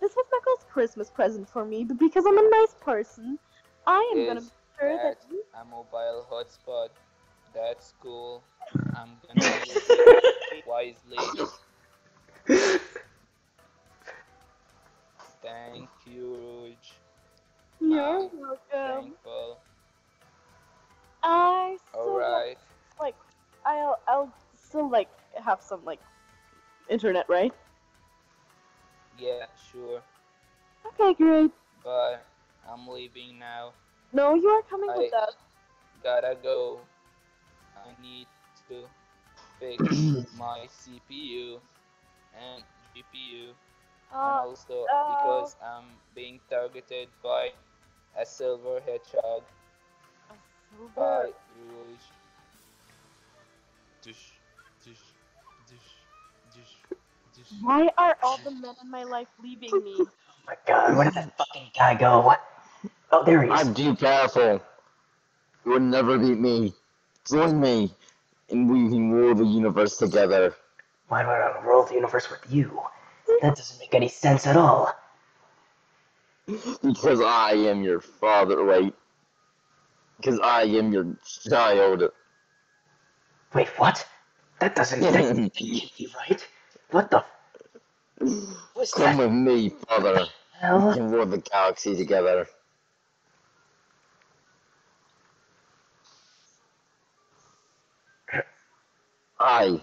This was Knuckles' Christmas present for me, but because I'm a nice person, I am gonna make sure that you... a mobile hotspot. That's cool. I'm gonna use it wisely. Thank you, Rouge. You're welcome. Thankful. I still like, I'll still, like, have some, like, internet, right? Yeah, sure. Okay, great. But I'm leaving now. No, you are coming with us. Gotta go. I need to fix my CPU and GPU, and also because I'm being targeted by a silver hedgehog. A silver? By Rouge. Why are all the men in my life leaving me? Oh my god, where did that fucking guy go? Oh, there he is. I'm too powerful. You will never beat me. Join me, and we can rule the universe together. Why would I rule the universe with you? That doesn't make any sense at all. Because I am your father, wait. Because I am your child. Wait, what? That doesn't make you right. What the? What's that? Come with me, father. Hell? We can rule the galaxy together. I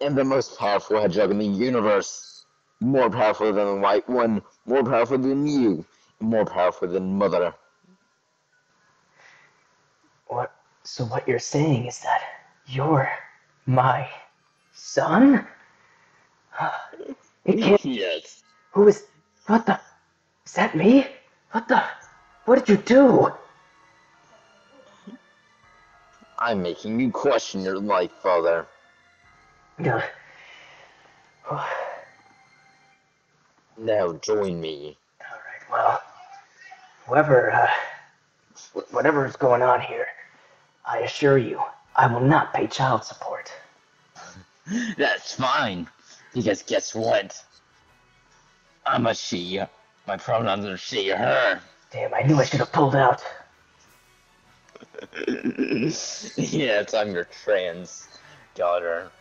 am the most powerful hedgehog in the universe. More powerful than the white one, more powerful than you, and more powerful than Mother. What? So what you're saying is that you're my son? It can't be. Yes. Who is... What the... Is that me? What the... What did you do? I'm making you question your life, father. No. Now join me. Alright, well, whoever, whatever is going on here, I assure you, I will not pay child support. That's fine, because guess what? I'm a she. My pronouns are she, her. Damn, I knew I should have pulled out. Yes, I'm your trans daughter.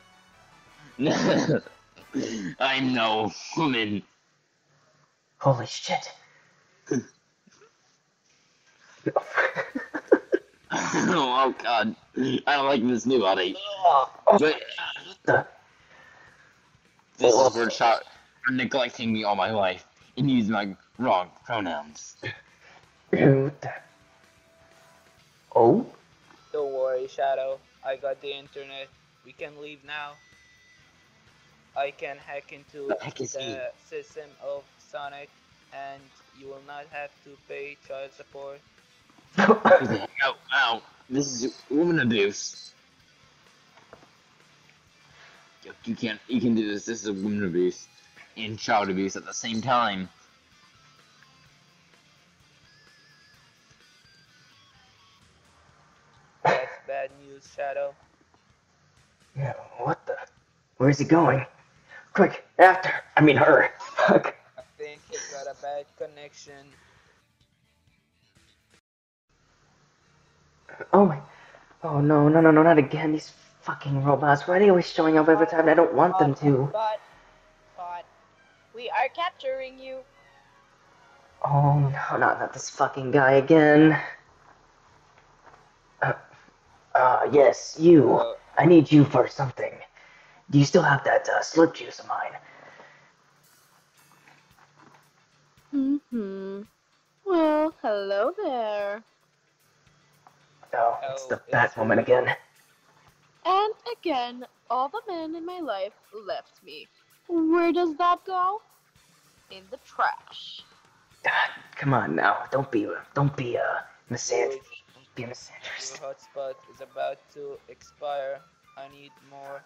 I'm no woman. Holy shit. Oh god. I don't like this new body. But this is for neglecting me all my life and using my wrong pronouns. Oh? Don't worry, Shadow. I got the internet. We can leave now. I can hack into the system of Sonic, and You will not have to pay child support. No, no. This is woman abuse. You can't. You can do this. This is woman abuse and child abuse at the same time. That's bad news, Shadow. Yeah. What the? Where is he going? Quick, after. I mean, her. Fuck. I think he's got a bad connection. Oh my. Oh no, no, no, no, not again. These fucking robots. Why are they always showing up every time? I don't want them to. But, we are capturing you. Oh no, not this fucking guy again. Yes, you. I need you for something. Do you still have that slip juice of mine? Mm-hmm. Well, hello there. Oh, it's the Batwoman again. And again, all the men in my life left me. Where does that go? In the trash. Come on now, don't be misandry. Don't be misandrist. Your hotspot is about to expire. I need more.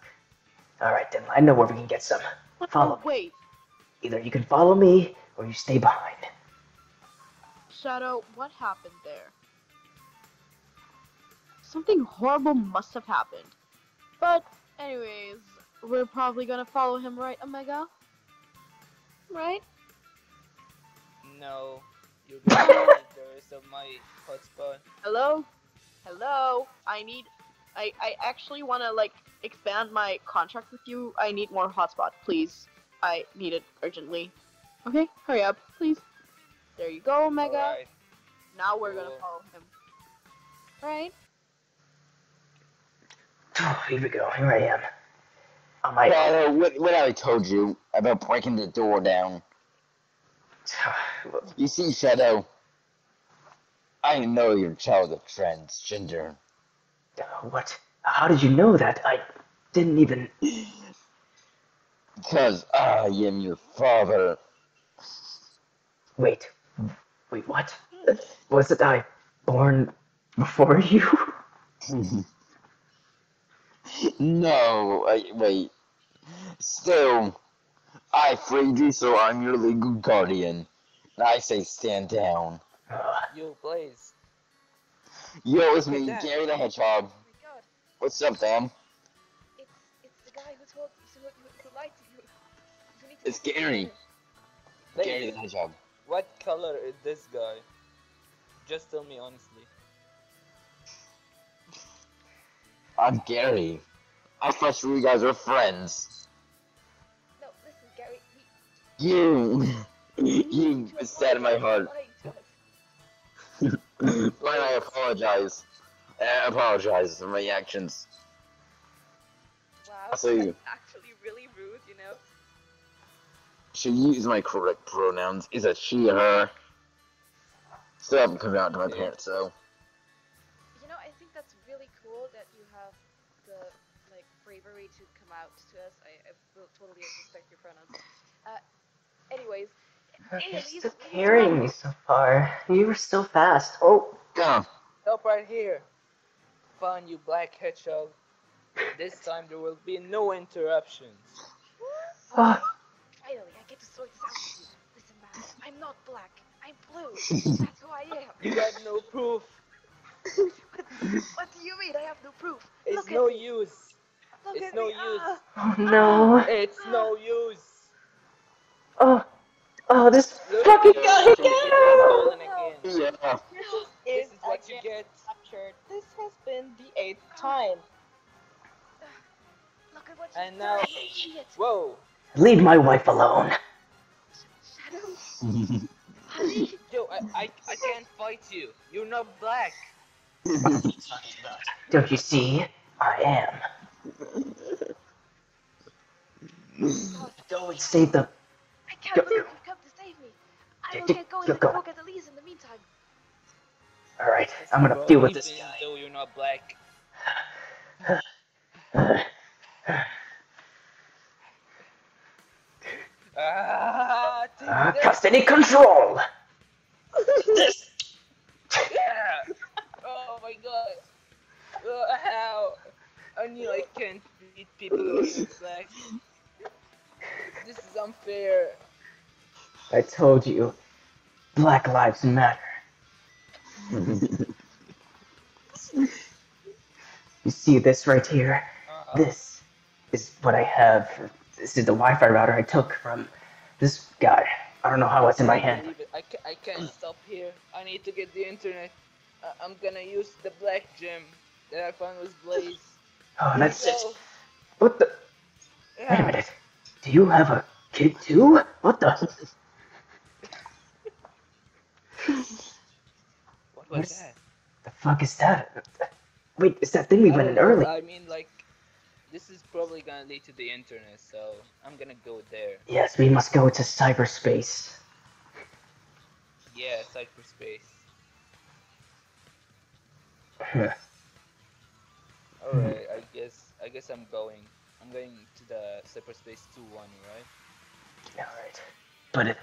All right then, I know where we can get some. Follow me. Wait. Either you can follow me, or you stay behind. Shadow, what happened there? Something horrible must have happened. But, anyways, we're probably gonna follow him, right, Omega? Right? No. You're gonna need the rest of my hotspot. Hello? Hello? I actually wanna, like, expand my contract with you. I need more hotspot, please. I need it urgently. Okay, hurry up, please. There you go, Omega. Right. Now we're gonna follow him. Right? Here we go, here I am. On my own. What I told you about breaking the door down. You see, Shadow, I know your child of transgender. What? How did you know that? I didn't even... Because I am your father. Wait, what? Wasn't I born before you? No, wait. Still, I freed you, so I'm your legal guardian. I say stand down. Yo, Blaze. Yo, it's me, Gary the Hedgehog. Oh my God. What's up, fam? It's the guy who told who lied to you. It's Gary. Gary the Hedgehog. What color is this guy? Just tell me honestly. I'm Gary. I thought sure you guys were friends. No, listen, Gary. You stabbed my heart. Fine, I apologize. I apologize for my actions. Wow, that's actually really rude, you know. She used my correct pronouns. Is it she or her? Still haven't come out to my parents, so. You know, I think that's really cool that you have the like bravery to come out to us. I will totally respect your pronouns. Anyways. You're still carrying me so far. You were so fast. Oh, God. Stop right here. Fun, you black hedgehog. This time there will be no interruptions. Finally, I get to sort this out with you. Listen, man, I'm not black. I'm blue. That's who I am. You have no proof. What do you mean I have no proof? It's no use. It's no use. Oh, no. It's no use. Oh. Oh, this fucking guy again! Yeah. This is what you get. This has been the 8th time. Look at what and now, whoa! Leave my wife alone. Shadow. Yo, I can't fight you. You're not black. Don't you see? I am. Don't say the. I can't believe you come to save me. I will get going and go get Elise in the meantime. Alright, I'm gonna deal with this guy. Though you're not black. Custody control! I knew I can't beat people in black. This is unfair. I told you, Black Lives Matter. You see this right here? This is what I have. This is the Wi-Fi router I took from this guy. I don't know how it's in my hand. I can't stop here. I need to get the internet. I'm gonna use the black gem that I found with Blaze. Oh, that's it. What the? Yeah. Wait a minute. Do you have a kid too? What the? What was that? The fuck is that? Wait, it's that thing we went in early. I mean, like, this is probably gonna lead to the internet, so I'm gonna go there. Yes, we must go to cyberspace. Yeah, cyberspace. Alright, I guess I'm going. I'm going to the cyberspace 2-1, right? Yeah, alright. But it,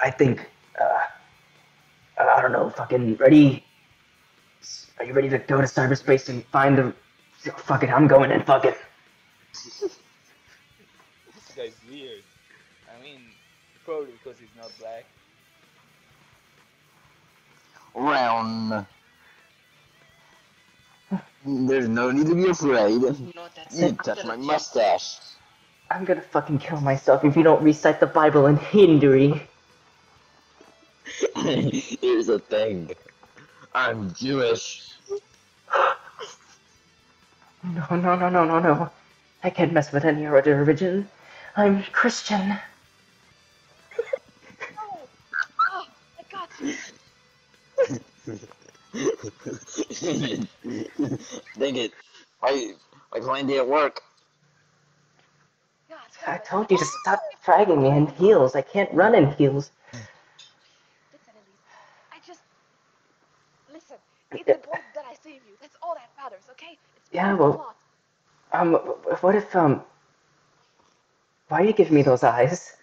I think, I don't know, fucking ready? Are you ready to go to cyberspace and find the... Oh, fuck it, I'm going in, fuck it. This guy's weird. I mean, probably because he's not black. Round. There's no need to be afraid. No, that's you touch my mustache. I'm gonna fucking kill myself if you don't recite the Bible in Hindi. Here's the thing. I'm Jewish. No. I can't mess with any other religion. I'm Christian. Oh, I got you. Dang it. My plan didn't work. I told you to stop dragging me in heels. I can't run in heels. Listen, Elise. Listen, it's important that I save you. That's all that matters, okay? It's yeah, well... what if, why do you give me those eyes?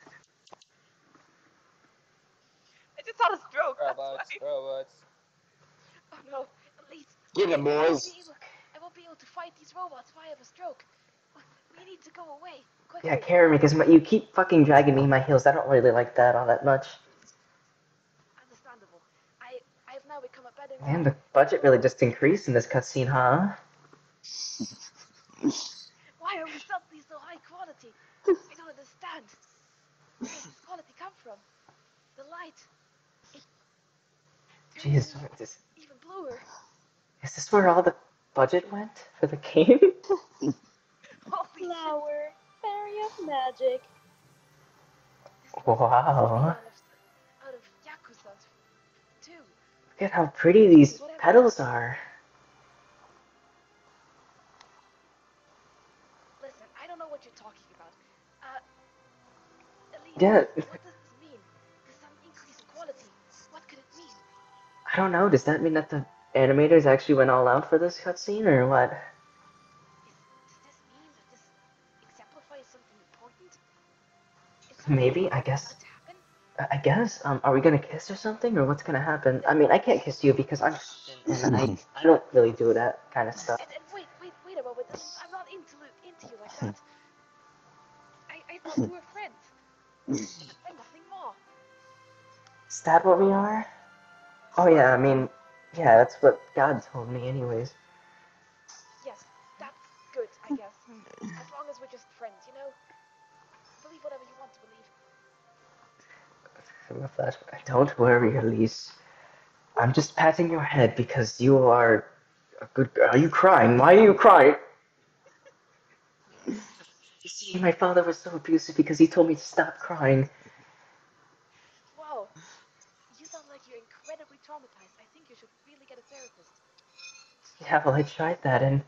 I just had a stroke, Robots. Oh no, Elise. Get him, boys. I won't be able to fight these robots if I have a stroke. We need to go away, quickly. Yeah, carry me, because you keep fucking dragging me in my heels. I don't really like that all that much. Understandable. I have now become a better... Man, the budget really just increased in this cutscene, huh? Why are we suddenly so high quality? I don't understand. Where does this quality come from? The light. Jeez, what is... Even bluer. Is this where all the budget went for the game? Flower, fairy of magic. Wow. Out of Yakuza, too. Look at how pretty these petals are. Yeah. What does this mean? There's some increase in quality. What could it mean? I don't know. Does that mean that the animators actually went all out for this cutscene, or what? Does this mean that this exemplifies something important? Maybe, I guess. I guess. Are we gonna kiss or something, or what's gonna happen? I mean, I can't kiss you because I'm and I don't really do that kind of stuff. And wait a moment. I'm not into you like that. I thought we were friends. And nothing more. Is that what we are? Oh yeah, I mean, yeah, that's what God told me anyways. Yes, that's good, I guess. As long as we're just friends, you know? Believe whatever you want to believe. Don't worry, Elise. I'm just patting your head because you are a good girl. Are you crying? Why are you crying? You see, my father was so abusive because he told me to stop crying. Wow. You sound like you're incredibly traumatized. I think you should really get a therapist. Yeah, well, I tried that, and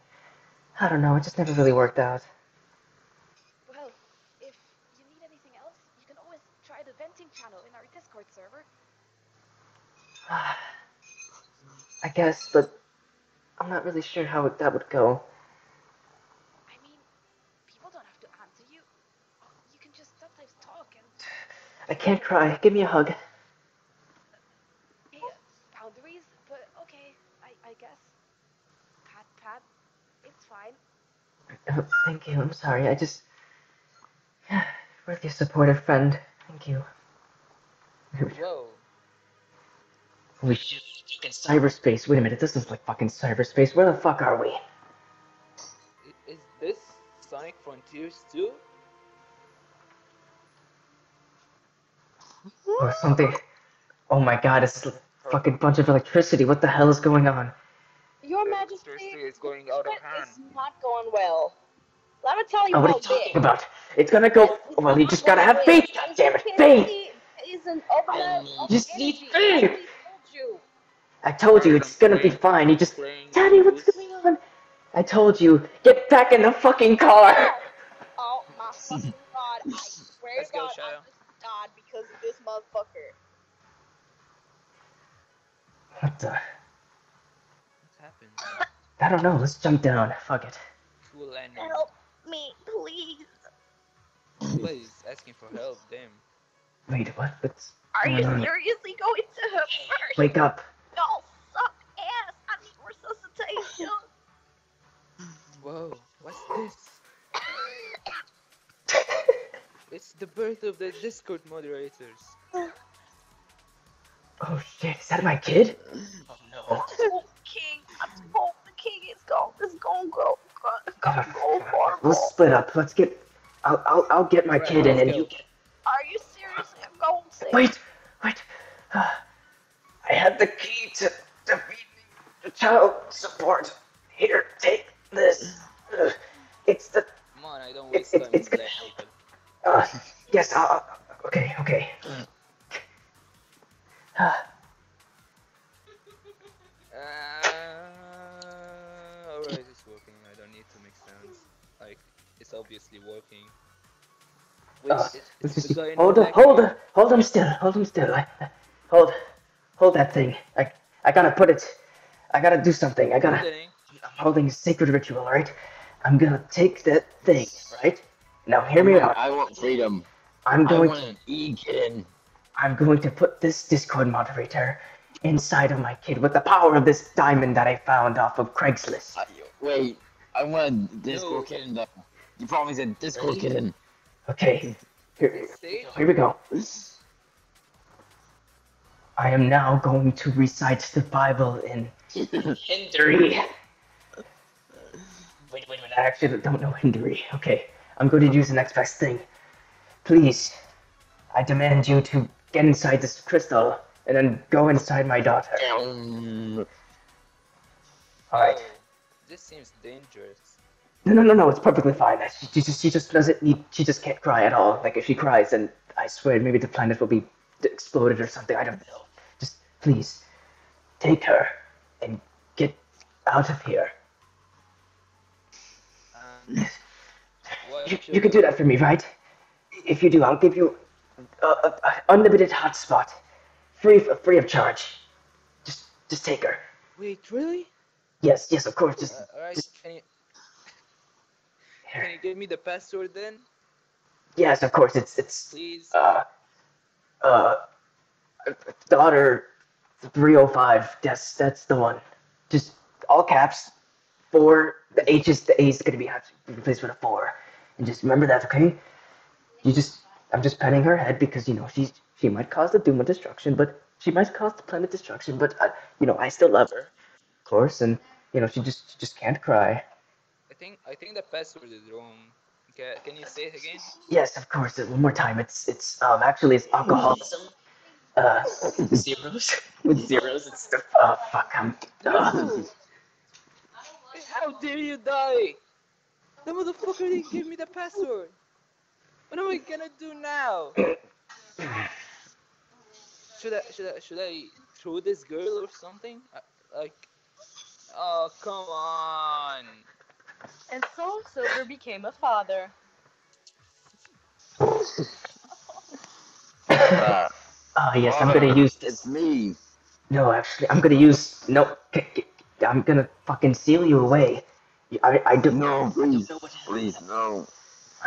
I don't know, it just never really worked out. Well, if you need anything else, you can always try the venting channel in our Discord server. I guess, but I'm not really sure how that would go. I can't cry. Give me a hug. Hey, boundaries, but okay, I guess. Pat, it's fine. Oh, thank you. I'm sorry. I just... Worth your supportive friend. Thank you. Whoa. Holy shit. Fucking cyberspace. Wait a minute. This is like fucking cyberspace. Where the fuck are we? Is this Sonic Frontiers 2? Or something. Oh my god, it's a fucking bunch of electricity. What the hell is going on? Your Majesty, is going out of hand. It's not going well. Let me tell you what are you talking about? It's gonna go. Well, you just gotta have faith. God damn it, faith. You just need faith. I told you it's gonna be fine. You just, Daddy, what's going on? I told you, get back in the fucking car. Oh my fucking god! I swear to God, I just died because of this motherfucker. What the? I don't know, let's jump down. Fuck it. Help me, please. Blaze is asking for help, damn. Wait, what? What's going on? Are you seriously going to her first? Wake up. Y'all suck ass. I need resuscitation. Whoa, what's this? It's the birth of the Discord moderators. Oh shit, is that my kid? Oh no. King, I hope the king is gone. It's gonna go. Horrible. Let's split up. Let's get. I'll get my kid in, and you get. Are you seriously going to? Wait. I have the key to the child support. Here, take this. It's the. Come on, I don't waste time. It's gonna help. Yes. Okay. Alright, it's working. I don't need to make sounds. Like, it's obviously working. Wait, it's the hold him still. Hold that thing. I gotta put it. I gotta do something. I'm holding a sacred ritual, alright? I'm gonna take that thing, right? Now hear me out. I want freedom. I want an e-kid. I'm going to put this Discord moderator inside of my kid with the power of this diamond that I found off of Craigslist. Wait, I want a Discord kitten though. You promised a Discord kitten. Okay, here we go. I am now going to recite the Bible in Hindari. Wait, I actually don't know Hindari. Okay, I'm going to use the next best thing. Please, I demand you to get inside this crystal, and then go inside my daughter. Alright. This seems dangerous. No, it's perfectly fine. She just doesn't need, she just can't cry at all. Like, if she cries, then I swear maybe the planet will be exploded or something, I don't know. Just, please, take her, and get out of here. You can do that for me, right? If you do, I'll give you unlimited hotspot. Free of charge. Just take her. Wait, really? Yes, of course. Just. Alright. Can you give me the password then? Yes, of course. It's. Please. Daughter, 305. Yes, that's the one. Just all caps. 4. The H is gonna be replaced with a 4. And just remember that, okay? I'm just petting her head because she's. She might cause the doom of destruction, but she might cause the planet destruction. But I still love her, of course, and she just can't cry. I think the password is wrong. Can you say it again? Yes, of course. One more time. Actually it's alcoholism. Zeros with zeros. It's the fuck. I'm done. How dare you die? The motherfucker didn't give me the password. What am I gonna do now? Should I throw this girl or something? Oh, come on. And so Silver became a father. Yes, I'm gonna use this. It's me. No, actually, I'm gonna fucking seal you away. I don't. No, please, no.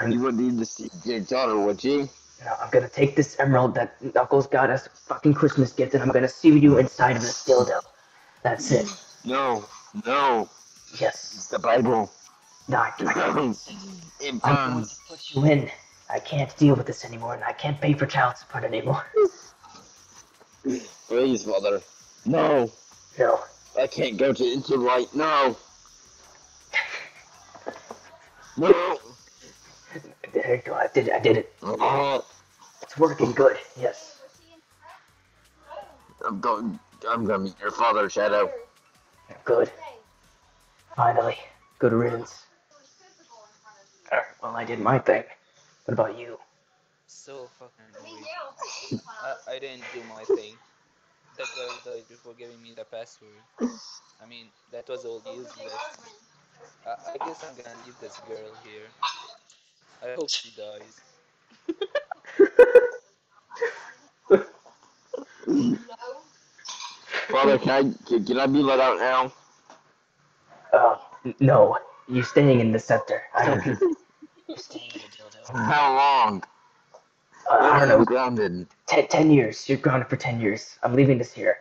You wouldn't need to see your daughter, would you? No, I'm gonna take this emerald that Knuckles got as a fucking Christmas gift, and I'm gonna seal you inside of this dildo. That's it. No. Yes. It's the Bible. Dr. Eggman, I'm going to put you in. I can't deal with this anymore, and I can't pay for child support anymore. Please, mother. No. No. I can't go to Interlight. No. No. There you go. I did it. It's working good. Yes. I'm going to meet your father, Shadow. Good. Finally. Good riddance. Alright, well, I did my thing. What about you? So fucking weird. I didn't do my thing. That girl died before giving me the password. I mean, that was all useless. I guess I'm gonna leave this girl here. I hope she dies. Father, can I be let out now? No. You're staying in the scepter. I don't think you're staying in the dildo. How long? I don't know. Grounded. 10 years. You're grounded for 10 years. I'm leaving this here.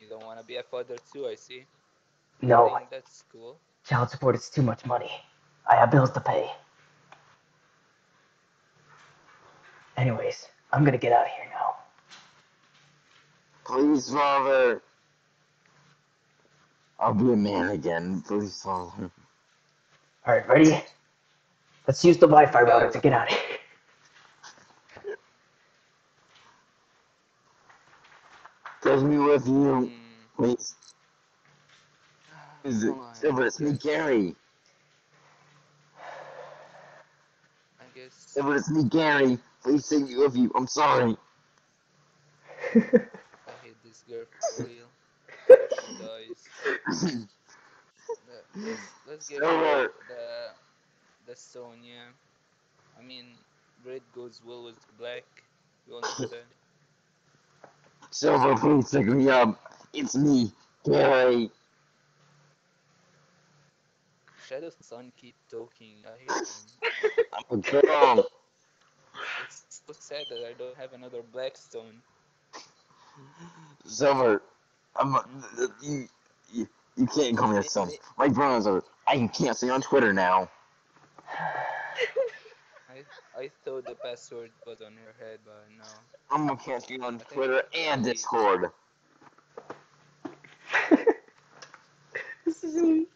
You don't want to be a father too, I see. No. I think that's cool. Child support is too much money. I have bills to pay. Anyways, I'm gonna get out of here now. Please, Father. I'll be a man again. Please, Father. Alright, ready? Let's use the Wi-Fi router to get out of here. Take me with you, please. Is it Silver? It's me, Gary. I guess. Silver, it's me, Gary. Please take me with you. I'm sorry. I hate this girl for real. She dies. Let's get over the Sonya. I mean, red goes well with black. You all know that. Silver, please take me up. It's me, Gary. Shadow's son keep talking. I hate him. I'm a girl. It's so sad that I don't have another Blackstone. Silver, you can't call me a son. My pronouns are I can't say on Twitter now. I thought the password was on her head, but no. I'm gonna catch you on Twitter and Discord. This is me.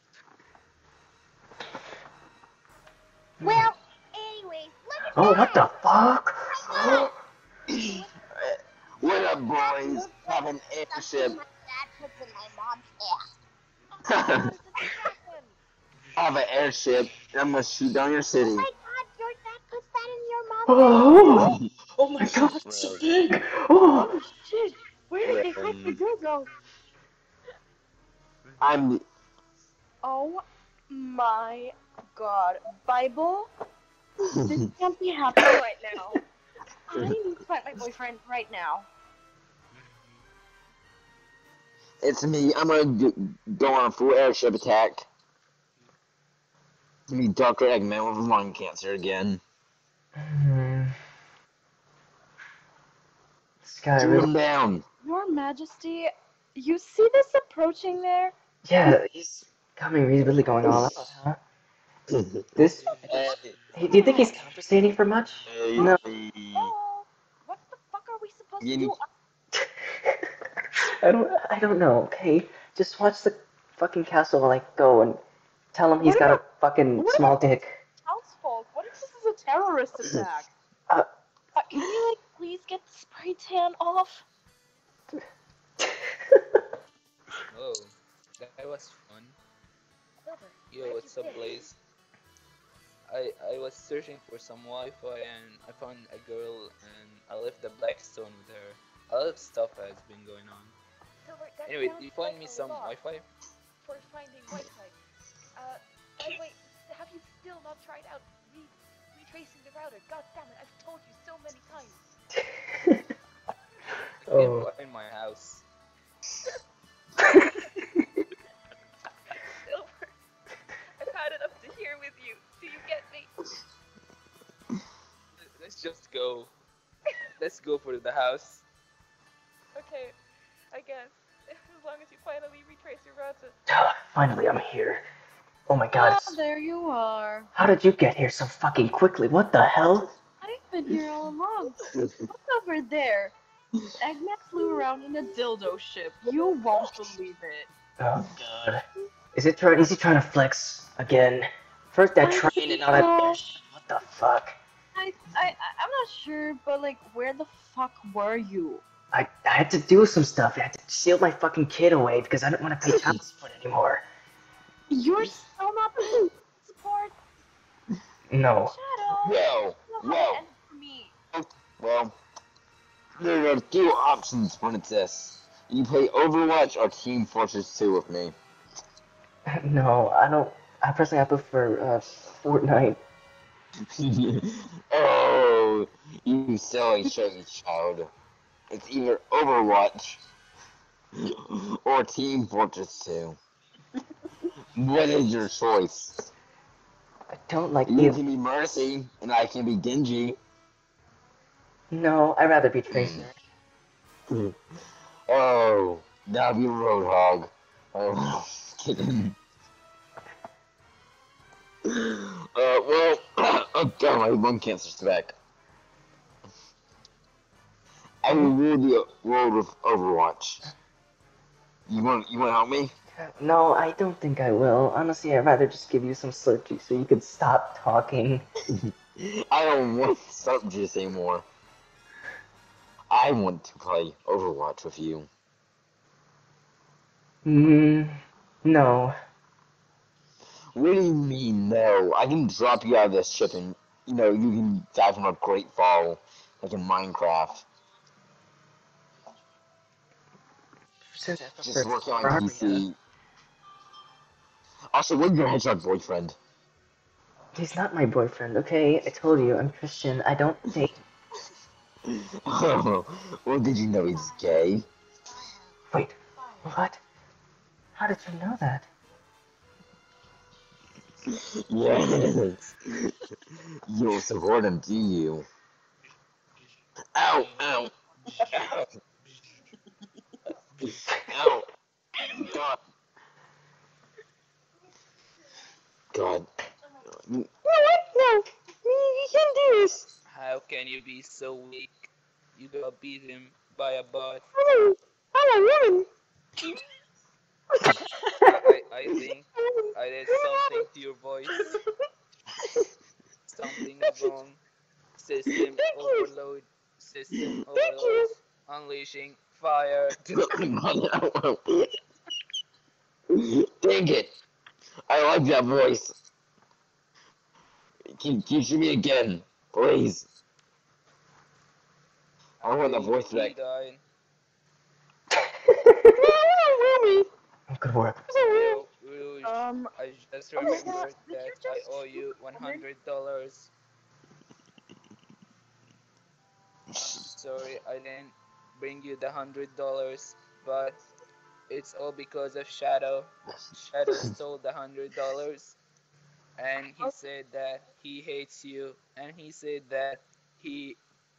Well, anyways, let me what the fuck? What up, boys? Have an airship. I have an airship, and I'm gonna shoot down your city. Oh! Oh my god, it's so big! Oh shit! Where did they hide the dildo? Oh my god. Bible? This can't be happening right now. I need to find my boyfriend right now. It's me. I'm gonna go on a full airship attack. Give me Dr. Eggman with lung cancer again. Skyrim down. Your Majesty, you see this approaching there? Yeah, he's coming. He's really going all out, huh? This? Do you think he's compensating for much? No. Oh, what the fuck are we supposed to do? I don't know. Okay, just watch the fucking castle while I go and tell him he's got a fucking small dick. A terrorist attack. Can you like please get the spray tan off? Oh, that was fun. Yo, what's up, Blaze? I was searching for some Wi-Fi and I found a girl and I left the Blackstone with her. A lot of stuff has been going on. Anyway, do you find me some Wi-Fi? For finding Wi-Fi. By the way, have you still not tried out the tracing the router? God damn it, I've told you so many times. Oh, in my house. Silver, I've had it up to here with you. Do you get me? Let's just go. Let's go for the house. Okay, I guess. As long as you finally retrace your router. Finally, I'm here. Oh my god. Oh, there you are. How did you get here so fucking quickly? What the hell? I've been here all along. What's over there? Eggman flew around in a dildo ship. You won't believe it. Oh god. Is he trying to flex again? First that train and now that bitch. What the fuck? I'm not sure, but like, where the fuck were you? I had to do some stuff. I had to shield my fucking kid away because I don't want to pay child support anymore. You're still not paying support? No. Shadow, no. Well, there are two options when it's this. You play Overwatch or Team Fortress 2 with me. No, I don't. I personally I prefer Fortnite. Oh, you silly shitty child. It's either Overwatch or Team Fortress 2. What is your choice? I don't like you. You can be Mercy, and I can be Genji. No, I'd rather be Tracer. Oh, that'll be Roadhog. Oh, kidding. Well, oh god, my lung cancer's back. I will rule the world with Overwatch. You want to help me? No, I don't think I will. Honestly, I'd rather just give you some slurp juice so you could stop talking. I don't want slurp juice anymore. I want to play Overwatch with you. No. What do you mean, no? I can drop you out of this ship and, you know, you can die from a great fall, like in Minecraft. Just working on PC. Also, where's your hedgehog boyfriend? He's not my boyfriend, okay? I told you, I'm Christian. I don't date. Oh, well, did you know he's gay? Wait, what? How did you know that? Yes. You don't support him, do you? Ow, ow, ow. Ow! God! God! No! No! You can't do this! How can you be so weak? You got beaten by a bot. I'm a woman. I think there's something to your voice. Something wrong. System overload. System overload. Unleashing. Fire. Dang it! I like that voice. Can you shoot me again, please? I want the voice back. Good work. Rouge, I just remembered that I owe you $100. I'm sorry, I didn't bring you the $100, but it's all because of Shadow. Shadow stole the $100, and he said that he hates you, and he said that he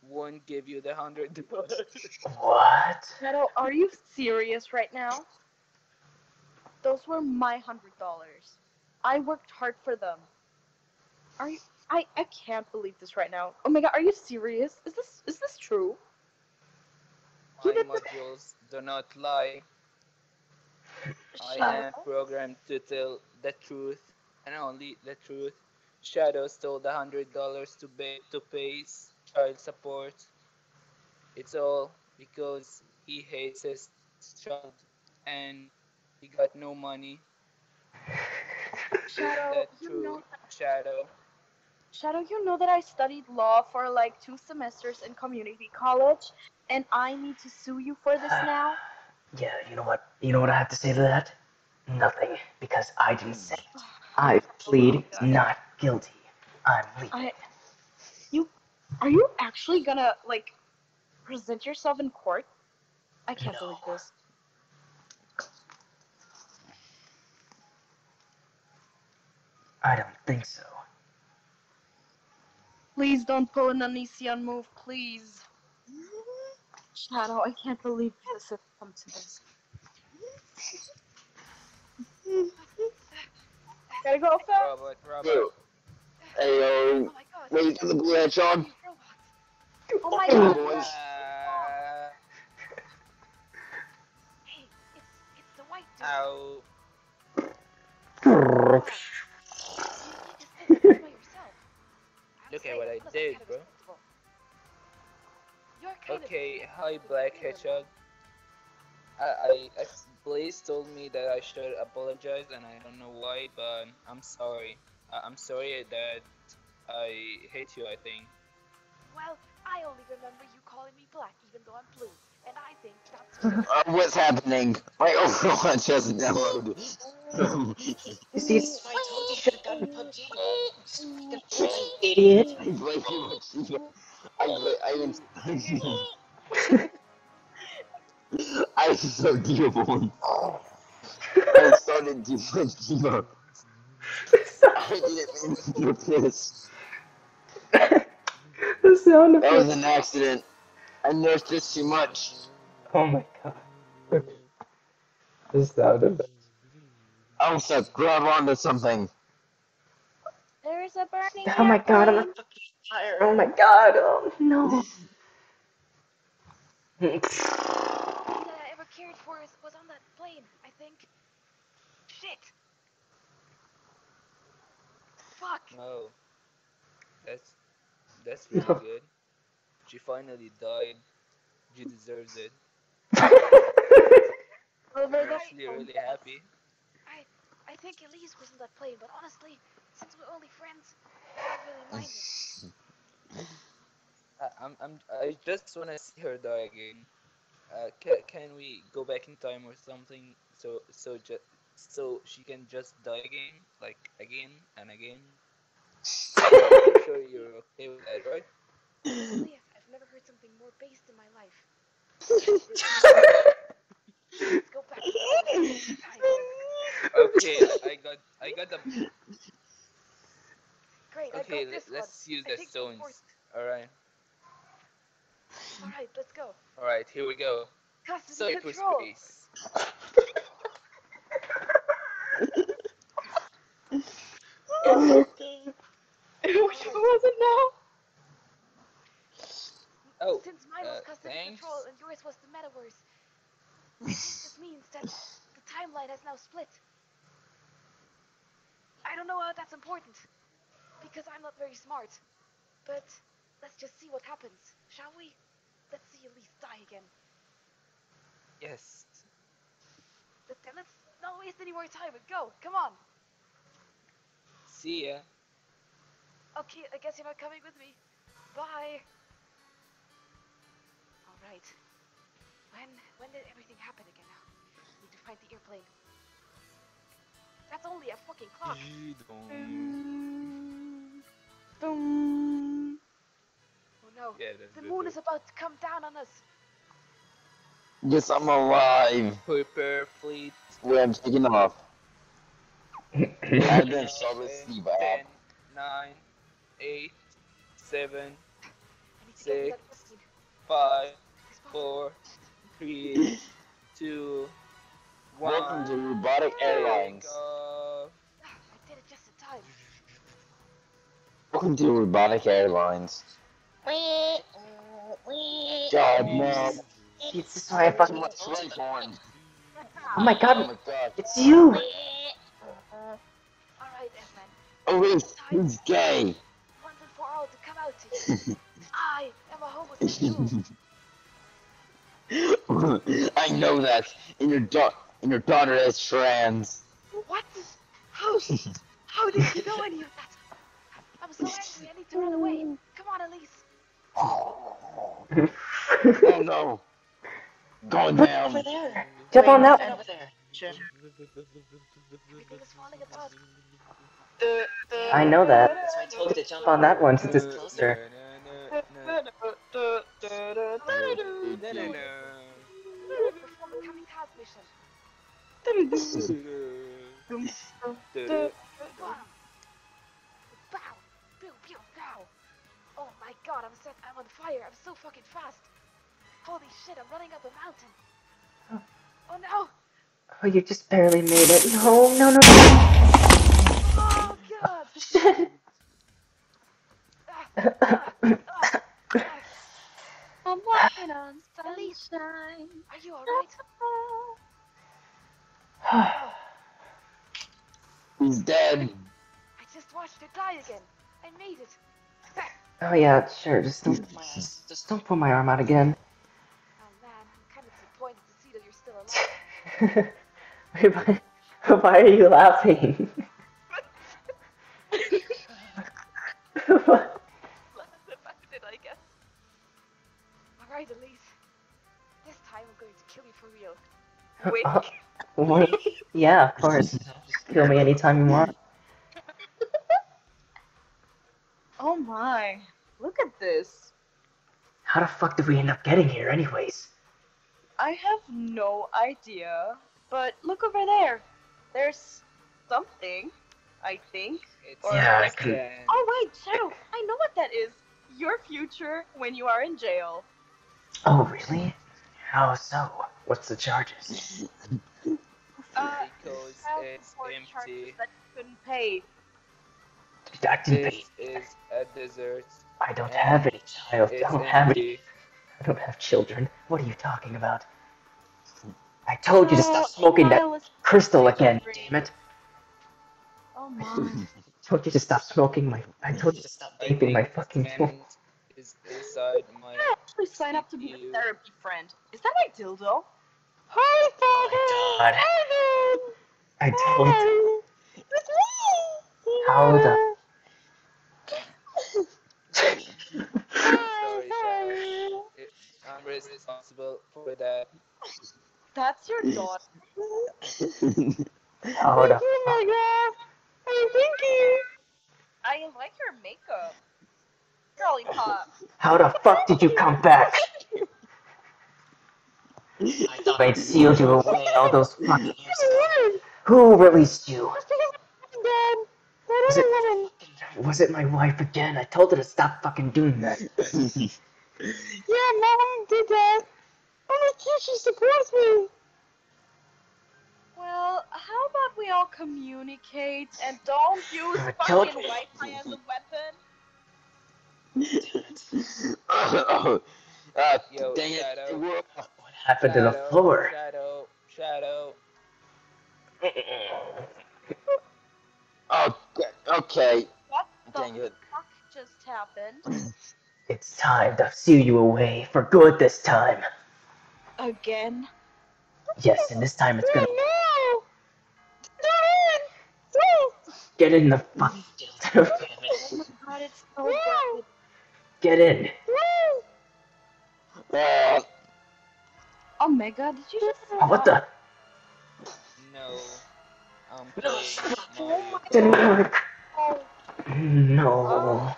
won't give you the $100. What? Shadow, are you serious right now? Those were my $100. I worked hard for them. Are you? I can't believe this right now. Omega, are you serious? Is this true? My modules do not lie. I am programmed to tell the truth and only the truth. Shadow stole the $100 to pay child support. It's all because he hates his child and he got no money. Shadow, you know that. Shadow, you know that I studied law for like 2 semesters in community college. And I need to sue you for this now? Yeah, you know what? You know what I have to say to that? Nothing, because I didn't say it. I plead not guilty. I'm leaving. Are you actually gonna, like, present yourself in court? I can't believe this. I don't think so. Please don't pull an Anisian move, please. Shadow, I can't believe this has come to this. Gotta go fast. Robot. Hey, yo. Ready to get the blue hatch on? Oh my god. Hey, it's the white dude. Ow. Look at what I did, bro. Okay, hi Black Hedgehog. Blaze told me that I should apologize, and I don't know why, but I'm sorry. I'm sorry that I hate you, I think. Well, I only remember you calling me black, even though I'm blue, and I think that's... what's happening? My Overwatch hasn't downloaded. Idiot. I so dearborn. I started too much demo. I didn't mean to do this. That was an accident. I nursed this too much. Oh my god. This sound effect. Oh, Seth, grab onto something. There is a burning. Oh my god, I'm on fucking fire. Oh my god, oh no. That I ever cared for was on that plane, I think. Shit. Fuck. Oh. That's really good. She finally died. She deserves it. I'm actually really happy. I think Elise was in that plane, but honestly, since we're only friends, I really mind it. I just wanna see her die again. Can we go back in time or something so she can just die again, like again and again? I'm sure you're okay with that, right? Oh, yes, I've never heard something more based in my life. Let's go back. Okay, I got the. Great. Okay, I got this let's one. Use the stones. All right, let's go. All right, here we go. Safe for space. Okay. Which one was it now? Oh. Since mine was custom control and yours was the metaverse, this means that the timeline has now split. I don't know how that's important, because I'm not very smart, but. Let's just see what happens, shall we? Let's see Elise die again. Yes. But then let's not waste any more time and go. Come on. See ya. Okay, I guess you're not coming with me. Bye. All right. When did everything happen again? Need to find the airplane. That's only a fucking clock. Boom. Boom. No, yeah, the moon is about to come down on us. Yes, I'm alive. Hooper, fleet. Wait, I'm taking off. I've been so asleep. 10, 9, 8, 7, 6, 5, 4, 3, 2, 1. Welcome to Robotic Airlines. I did it just in time. Welcome to Robotic Airlines. God, man. It's so fucking much right. Oh my god. Oh my god. It's you. Alright, Eggman. Oh, he's gay. Once and for all to come out to you. I am a homosexual. I know that. And your daughter is trans. What? How did you know any of that? I'm so angry. I need to run away. Come on, Elise. Oh no! Going down. Look over there. Jump on that one. Sure. Everything is falling apart. I know that. That's why I told you to jump on that one since it's closer. Oh my god, I'm on fire, I'm so fucking fast. Holy shit, I'm running up a mountain. Huh. Oh no! Oh, you just barely made it. No, no, no, no. sunshine. Are you alright? He's dead. I just watched it die again. I made it. Oh yeah, sure. Just don't pull my arm out again. Oh man, I'm kind of disappointed to see that you're still alive. Why are you laughing? What? I guess. Alright, Elise. This time I'm going to kill you for real. Wait. Yeah, of course. Just kill me anytime you want. Oh my. Look at this. How the fuck did we end up getting here anyways? I have no idea. But look over there. There's something, I think. Oh wait, Shadow, I know what that is. Your future when you are in jail. Oh really? How so? What's the charges? Because it's empty. That you couldn't pay. I didn't pay. This is a desert. I don't have any child. I don't have any. I don't have children. What are you talking about? I told you to stop smoking that crystal again, damn it! Oh my! I told you to stop smoking my. I told you to stop vaping my fucking phone. I actually signed up to be a therapy friend. Is that my dildo? Oh my god! I told you. How the? Sorry. I'm responsible for that. That's your daughter. Hold up. Oh my god! I'm thinking. I like your makeup. Girly pop. How the fuck did you come back? I thought I'd sealed you away all those fucking years ago. Who released you? Was it my wife again? I told her to stop fucking doing that. Yeah, Mom did that. Oh my gosh, she supports me! Well, how about we all communicate and don't use fucking Wi-Fi as a weapon? Dang Shadow. It! What happened to the floor? Shadow. Oh, okay. What the fuck just happened? It's time to seal you away for good this time. Again? Yes, and this time it's gonna. No! No! Get in the fucking jail. Oh my god, it's so bad. Get in. No! Omega, did you just. Oh, what the? No. No! Didn't work. No.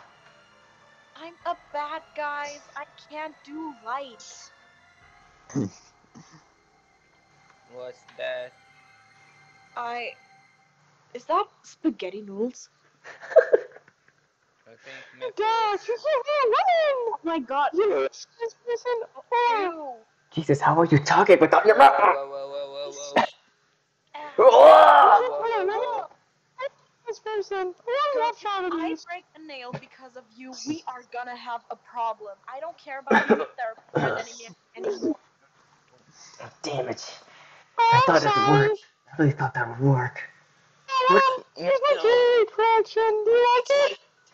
I'm a bad guy. I can't do lights. What's that? Is that spaghetti noodles? I think. Dad, she's a woman! Oh my god! Jesus, how are you talking without your mouth? Whoa! This person. If I break a nail because of you, we are gonna have a problem. I don't care about you therapist anymore. Oh, damn it. I thought it would work. I really thought that would work.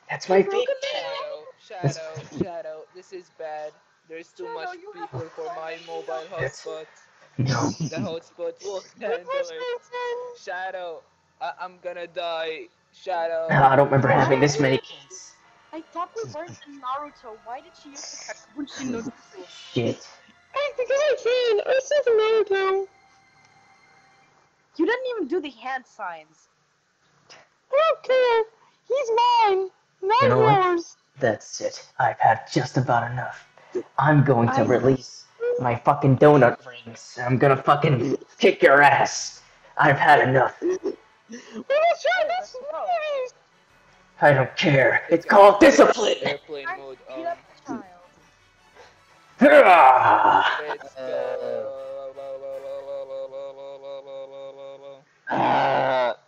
That's my favorite. Shadow, this is bad. There's too much people for my mobile hotspot. No. The hotspot won't handle it. Shadow, I'm gonna die. Shadow. No, I don't remember having this many kids. I thought we weren't in Naruto. Why did she use the Kabuchi no Jutsu? Shit. Because I can! I said Naruto! You didn't even do the hand signs. Okay! He's mine! Not yours! That's it. I've had just about enough. I'm going to release my fucking donut rings. I'm gonna fucking kick your ass! I've had enough. I don't care. It's called discipline! Airplane mode on.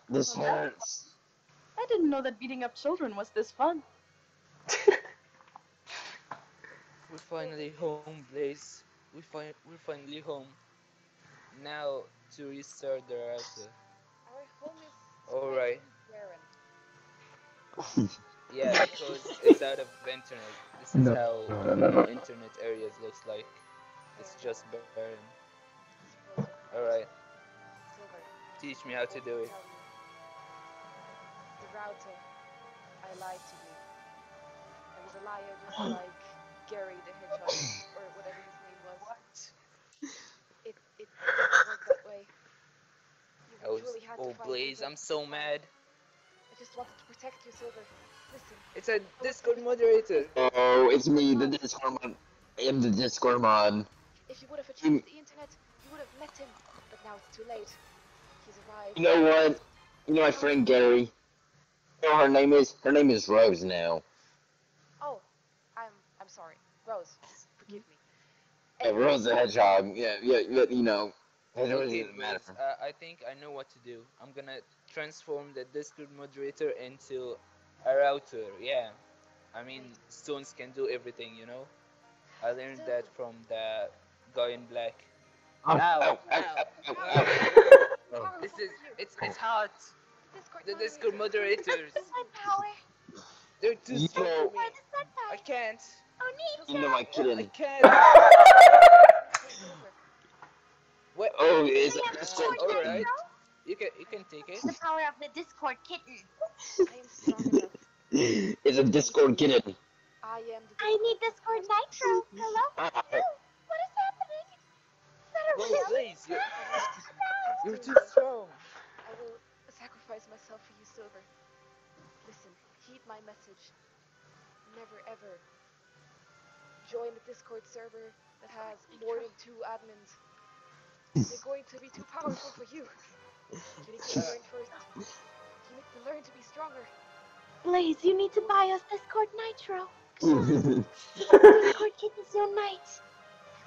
This hurts. I didn't know that beating up children was this fun. We're finally home, Blaze. We're finally home. Now to restart the router. Our home is alright. Yeah, because it's out of the internet. This is how internet areas looks like. It's just barren. Alright. Teach me how to do it. The router. I lied to you. I was a liar just like Gary the Hedgehog, or whatever his name was. What? It didn't work that way. Oh, Blaze, I'm so mad. I just wanted to protect you, Silver. Listen. It's a Discord moderator. Oh, it's me, the Discord mod. I am the Discord mod. If you would have achieved the internet, you would have met him. But now it's too late. He's arrived. You know what? You know my friend Gary. You know what her name is? Her name is Rose now. Oh, I'm sorry. Rose, forgive me. Anyway, Rose the Hedgehog. Yeah, you know. It doesn't even matter. I think I know what to do. I'm gonna transform the Discord moderator into a router, yeah. I mean, stones can do everything, you know? I learned that from the guy in black. Ow. This is, it's hot. The Discord moderators. They're too slow. You know, I can't. You know I couldn't. I can't. What? Oh, it's a Discord kitten. Alright. You can take it. The power of the Discord kitten. I am strong enough. It's a Discord kitten. I am. I need Discord Nitro. Hello? What is happening? Is that a real? Please. You're too strong. I will sacrifice myself for you, Silver. Listen, heed my message. Never ever join a Discord server that has more than 2 admins. They're going to be too powerful for you. You need to learn first. You need to learn to be stronger. Blaze, you need to buy us Discord Nitro. Discord Kitten's your knight. I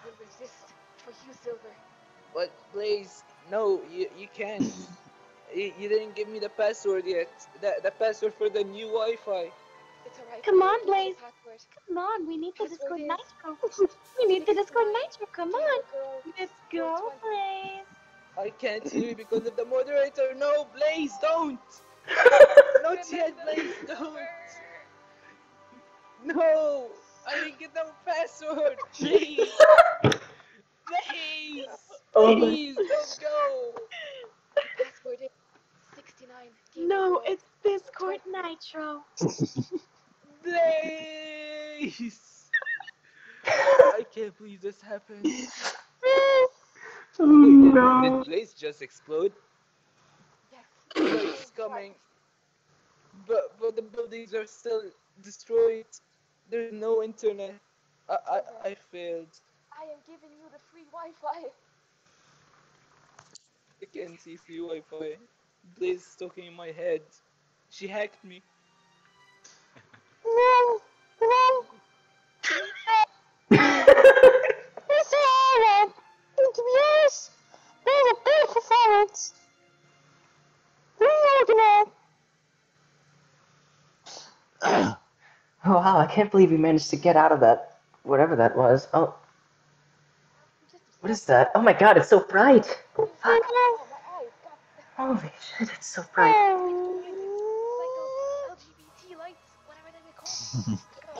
will resist for you, Silver. But Blaze, no, you can't. You didn't give me the password yet. The password for the new Wi-Fi. It's alright. Come on, Blaze. Come on, we need the Discord Nitro. We need the Discord Nitro. Come on. Let's go, Blaze. I can't hear you because of the moderator. No, Blaze, don't. Not yet, Blaze, don't. No, I didn't get the password. Please, please, don't go. Password is 69. No, it's Discord Nitro. Blaze! I can't believe this happened. Oh, no. Did Blaze just explode? Yes. Blaze coming. But the buildings are still destroyed. There's no internet. I failed. I am giving you the free Wi-Fi. I can't see free Wi-Fi. Blaze is talking in my head. She hacked me. No! This island! It's yours! There's a beautiful silence! Oh wow, I can't believe you managed to get out of that, whatever that was. Oh. What is that? Oh my god, it's so bright! Fuck. Holy shit, it's so bright.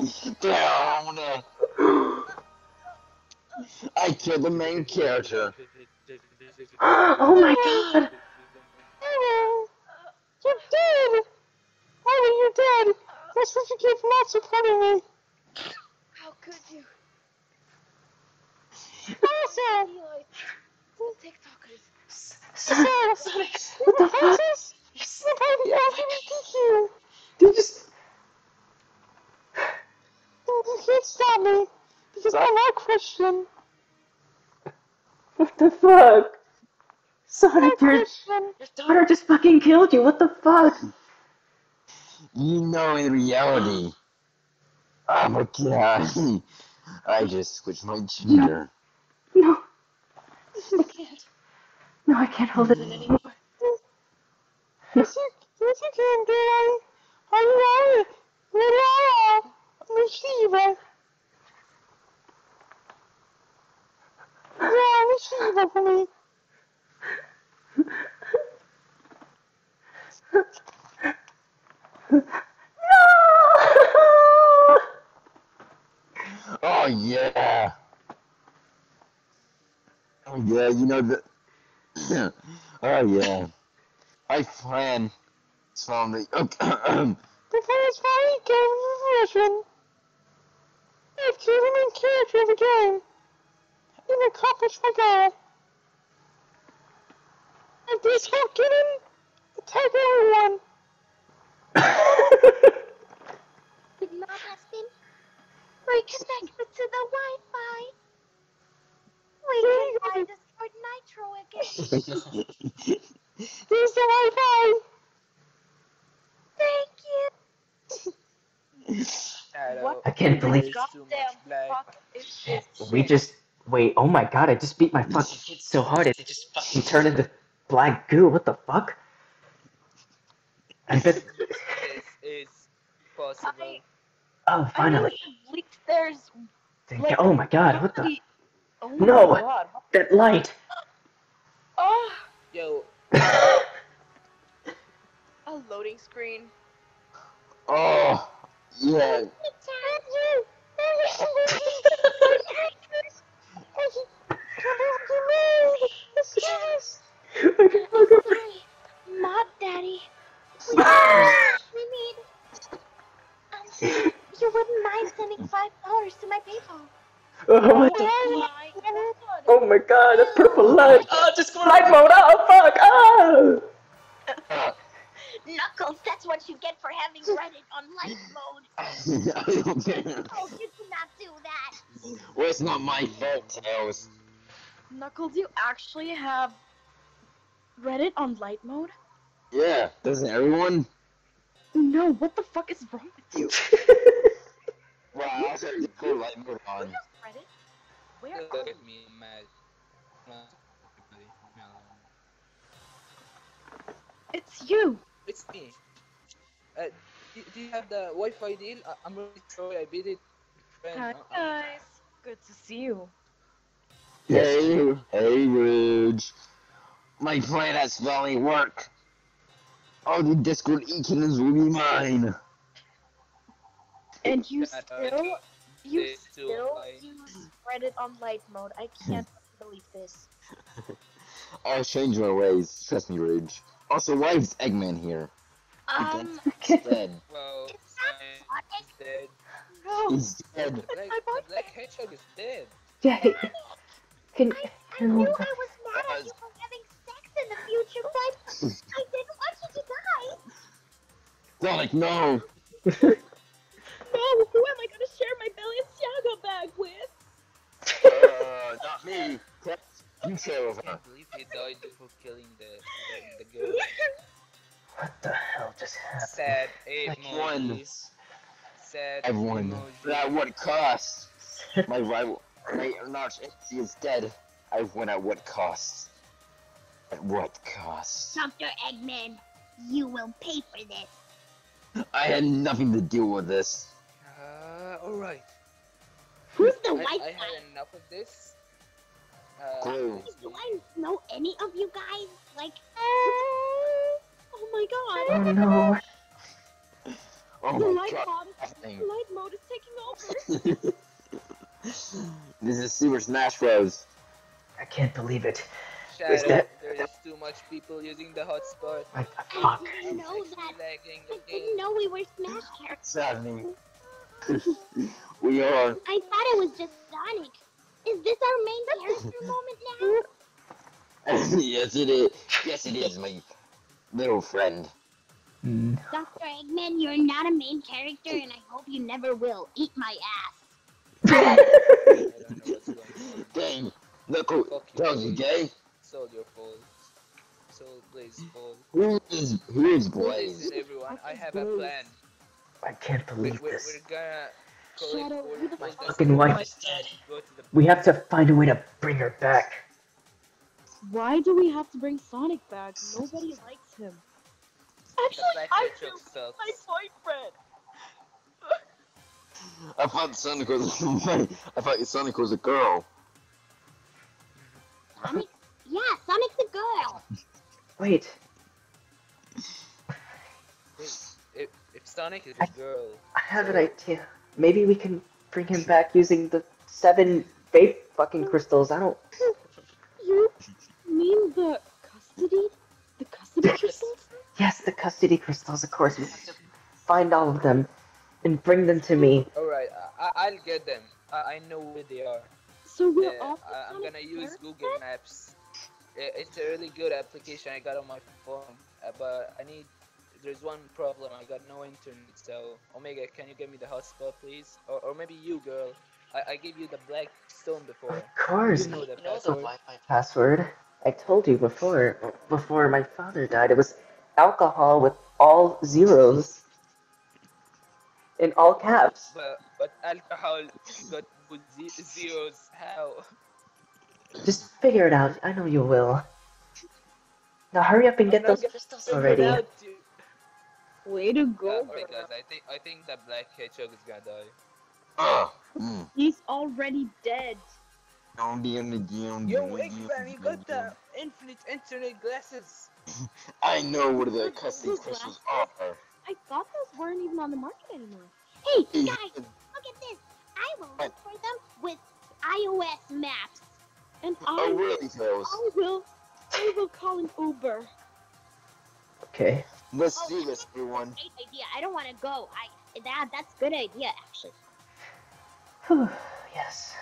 I killed the main character. Oh my god! You're dead! Why are you dead? That's what you get for not supporting me. How could you? Sonic, what the fuck? Did you just... You can't stop me, because I'm not Christian. What the fuck? Sonic, your daughter just fucking killed you, what the fuck? You know, in reality... Oh my god. I just switched my gender. No. I can't. No, I can't hold it in anymore. Yes, you can, girl. I love it. Receiver. hopefully. No! Oh, yeah. Oh, yeah, you know the... Oh, yeah. I plan from the... The first fight game version. After the main character of the game, you accomplish my goal. And this helped get in the type everyone. Did not ask him. We're connected to the Wi-Fi. We can find this for Nitro again. There's the Wi-Fi. Thank you. What? I can't believe this. We just wait. Oh my god! I just beat my fucking kid so hard it just fucking turned into black goo. What the fuck? I bet. It's possible. Oh, finally! There's. Like, oh my god! What the? Oh no! My god. That light. Oh. Yo. A loading screen. Oh. Yeah. Mob Daddy. We need. You wouldn't mind sending $5 to my PayPal. Oh my god, that's purple light. Oh, just go light mode. Oh fuck. Oh. Knuckles, that's what you get for having read it on light mode. Oh, you did not do that. Well, it's not my fault, Tails. Knuckles, you actually have read it on light mode? Yeah, doesn't everyone? No, what the fuck is wrong with you? Well, I also have to put light mode on. Where are you? It's you. It's me. Do you have the Wi-Fi deal? I'm really sorry, I beat it. Hi guys, good to see you. Hey, hey Rouge. My plan has finally worked. All the Discord icons will be mine. And you still spread it on light mode. I can't believe this. I'll change my ways. Trust me, Rouge. Also, why is Eggman here? He's dead. Well, he's dead. No. He's dead. The Black Hedgehog is dead. Yeah. I knew I was mad at you for having sex in the future, but I didn't want you to die. Sonic, no. No, who am I gonna share my Balenciaga bag with? Not me. You share with her. He died before killing the girl. What the hell just happened? Sad emojis. Sad everyone. Emojis. At what cost? My rival, my arch enemy is dead. I win at what cost? At what cost? Dr. Eggman, you will pay for this. I had nothing to do with this. Alright. Who's the white guy? I had enough of this. Do I know any of you guys? Like, oh my god! Oh no! Oh the light mode is taking over. This is Super Smash Bros. I can't believe it. Shadow, is that there's too much people using the hotspot? I didn't know that. I didn't know we were Smash characters. We are. I thought it was just Sonic. Is this our main character moment now? Yes, it is. Yes, it is, my little friend. Mm. Dr. Eggman, you're not a main character, and I hope you never will. Eat my ass. Dang, Knuckles, tells you gay. Sold your fault. Sold Blaze's fault. Who is Blaze? Everyone, I have a plan. I can't believe this. We're gonna. Shadow, my fucking wife is dead. We have to find a way to bring her back. Why do we have to bring Sonic back? Nobody likes him. Actually, I do. My boyfriend. I thought Sonic was a girl. Sonic? Yeah, Sonic's a girl. Wait. If Sonic is a girl... I have an idea. Maybe we can bring him back using the 7 vape fucking crystals. I don't... You mean the custody? The custody crystals? Yes, the custody crystals, of course. We have to find all of them and bring them to me. Alright, I'll get them. I know where they are. So we're off the Sonic. I'm gonna use Google Maps. It's a really good application I got on my phone, but there's one problem. I got no internet, so Omega, can you give me the hotspot, please? Or maybe you, girl. I gave you the black stone before. Of course, you know the Wi-Fi password. I told you before my father died, it was alcohol with all zeros in all caps. But alcohol got with zeros, how? Just figure it out. I know you will. Now hurry up and get those crystals already. Way to go, bro. Guys, I think that black hedgehog is gonna die. He's already dead. Yo, Eggman, you got the infinite internet glasses. I know what the custom crystals are. I thought those weren't even on the market anymore. Hey, guys, look at this. I will look for them with iOS maps. And I will call an Uber. Okay. Let's do this, everyone. Great idea. I don't want to go. That's a good idea, actually. Whew, yes.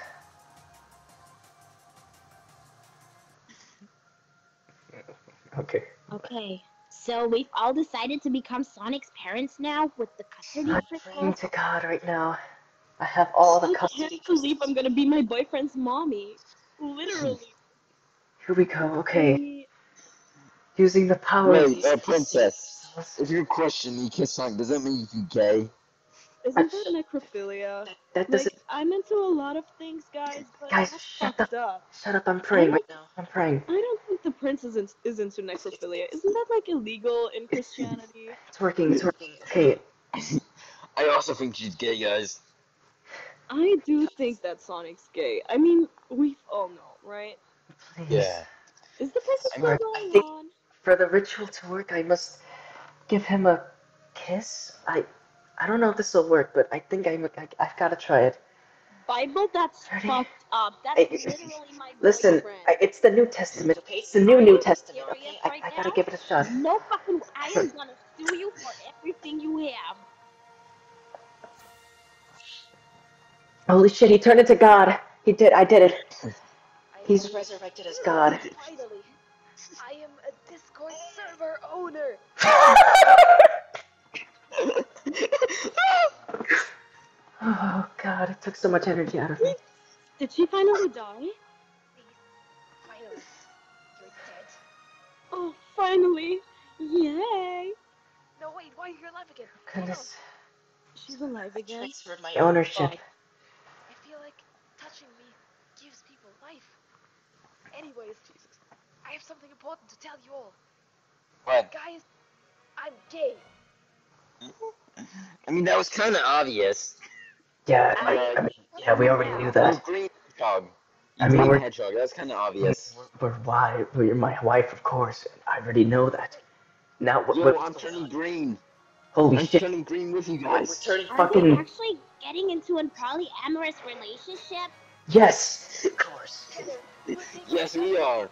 Okay. Okay. So we've all decided to become Sonic's parents now with the custody. I'm praying to God right now. I have all the custody. I can't believe I'm gonna be my boyfriend's mommy. Literally. Here we go, okay. Using the power of princess. If you're Christian, you kiss Sonic, does that mean you're gay? Isn't that necrophilia? That doesn't... Like, I'm into a lot of things, guys, but that's fucked up. Shut up, I'm praying right now. I'm praying. I don't think the prince is into necrophilia. Isn't that, like, illegal in Christianity? It's working, it's working. Okay. I also think she's gay, guys. I do think that Sonic's gay. I mean, we all know, right? Please. Yeah. Is the person still going on? For the ritual to work, I must give him a kiss. I don't know if this will work, but I think I've got to try it. Bible, that's fucked up. That's literally my boyfriend. Listen, it's the New Testament. Okay? It's the New Testament. Okay? I gotta give it a shot. No fucking. I am gonna sue you for everything you have. Holy shit, he turned into God. He did, I did it. He's resurrected as God. Finally, I am a Discord server owner. Oh God, it took so much energy out of me. Did she finally die? Finally, you're dead. Oh, finally. Yay. No, wait, why are you alive again? Goodness. She's alive again. I transferred my ownership. Touching me gives people life. Anyways, Jesus, I have something important to tell you all. What? Guys, I'm gay. I mean, that was kind of obvious. Yeah, yeah, we already knew that. Well, green hedgehog. Green hedgehog. That was kind of obvious. You're my wife, of course. And I already know that. Now, I'm turning green. Holy shit! I'm turning green with you guys. We're turning fucking. Actually getting into a polyamorous relationship? Yes, of course. Yes, we are.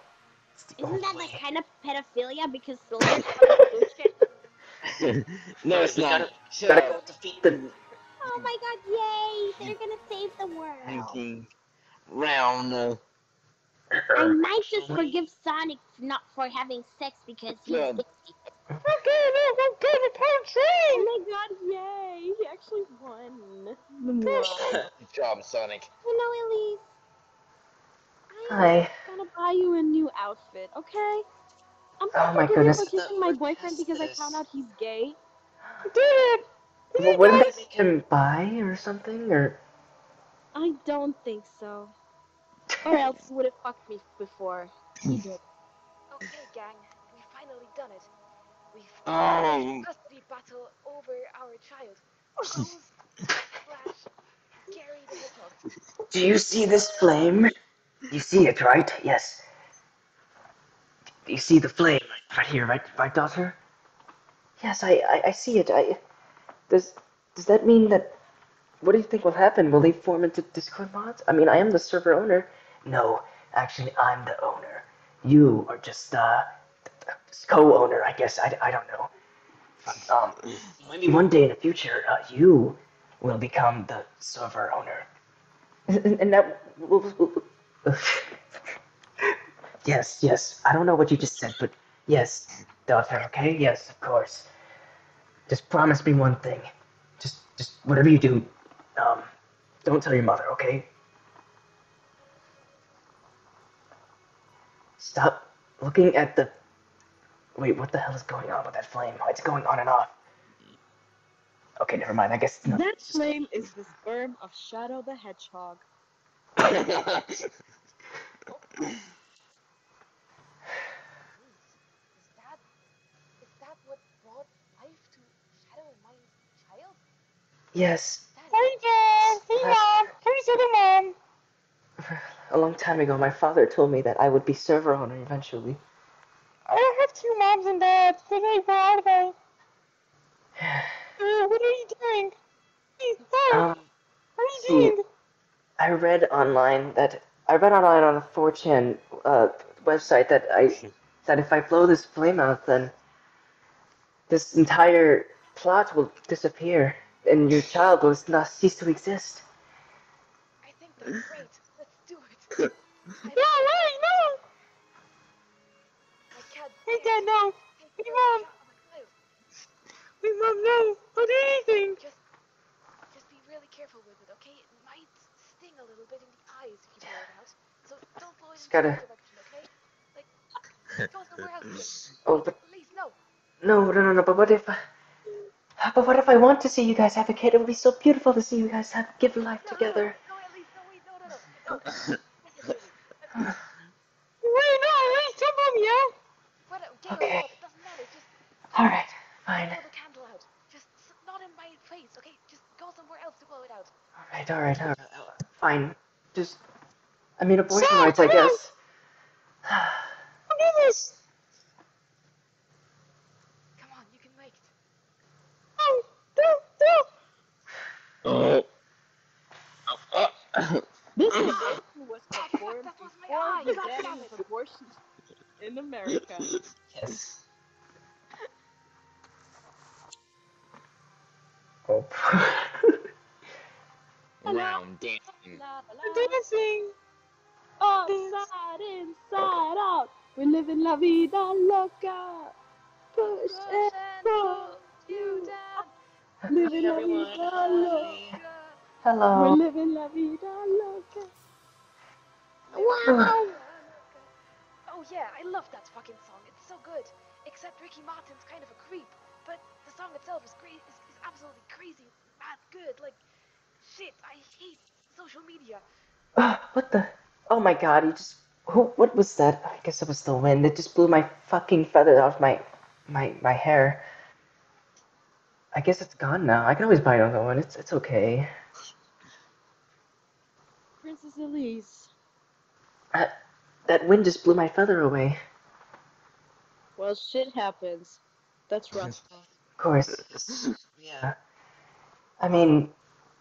Isn't that like kind of pedophilia because Silver's bullshit? No, it's not. Gotta go defeat them. Oh my God! Yay! They're gonna save the world. Thinking round. I might just forgive Sonic not for having sex because he's. Yeah. Oh my God, yay! He actually won. Good job, Sonic. Hello, Elise. Hi. I'm gonna buy you a new outfit, okay? I'm gonna forgive you for kissing my boyfriend because I found out he's gay. Well, wouldn't they make him bi or something, or...? I don't think so. Or else he would've fucked me before. He did. Okay, gang. We've finally done it. We've had a custody battle over our child. Do you see this flame? You see it, right? Yes. You see the flame right here, right, Daughter? Yes, I see it. Does that mean that... What do you think will happen? Will they form into Discord mods? I mean, I am the server owner. No, actually, I'm the owner. You are just, co-owner, I guess. I don't know. Maybe one day in the future, you will become the server owner. And that... Yes. I don't know what you just said, but yes, Daughter, okay? Yes, of course. Just promise me one thing. Just whatever you do, don't tell your mother, okay? Stop looking at the... Wait, what the hell is going on with that flame? It's going on and off. Okay, never mind, I guess... No, that flame is the sperm of Shadow the Hedgehog. Is that what brought life to Shadow, my child? Yes. Hey, Dad! Hey, Mom! Here's the Mom! A long time ago, my father told me that I would be server owner eventually. I don't have two moms and dads. Where are they? What are you doing? Please, Dad! What are you doing? I read online on a 4chan website that if I blow this flame out, then this entire plot will disappear, and your child will not cease to exist. I think that's great. Let's do it. No! I can't. Hey, Dad, no! Hey, Mom! Hey, Mom, no! Don't do anything! Just be really careful with it, okay? It might sting a little bit in the eyes if you blow it out. So don't blow it in the other direction, okay? Like, go somewhere else. Oh, but... Please, no! No, but what if... But what if I want to see you guys have a kid? It would be so beautiful to see you guys give life together. No, wait, Mom, yeah? Okay. Alright, fine. Blow the candle out. Just not in my face, okay? Just go somewhere else to blow it out. Alright. Fine. Just... I mean, abortion rights, I guess. I'll do this! Oh. This was performed before the ban of abortion in America. Yes. Oh. Round dancing. We're dancing. Outside, inside, out. We live in la vida loca. Push and pull you down. Living la vida loca. Hello. We're living la vida loca. Wow. Oh yeah, I love that fucking song. It's so good. Except Ricky Martin's kind of a creep. But the song itself is great. It's absolutely crazy, mad good. Like, shit. I hate social media. What the? Oh my God! You just what was that? I guess it was the wind. It just blew my fucking feathers off my hair. I guess it's gone now. I can always buy another one. It's okay. Princess Elise. That wind just blew my feather away. Well, shit happens. That's rough. Of course. Yeah. I mean,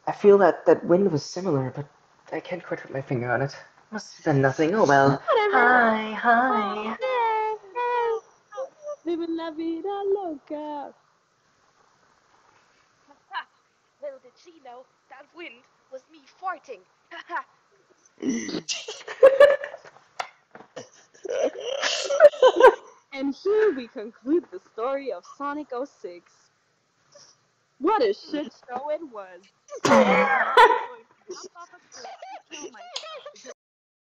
I feel that wind was similar, but I can't quite put my finger on it. Must have been nothing. Oh well. Hi. Living la vida loca. Little did she know, that wind was me farting. And here we conclude the story of Sonic 06. What a shit show it was.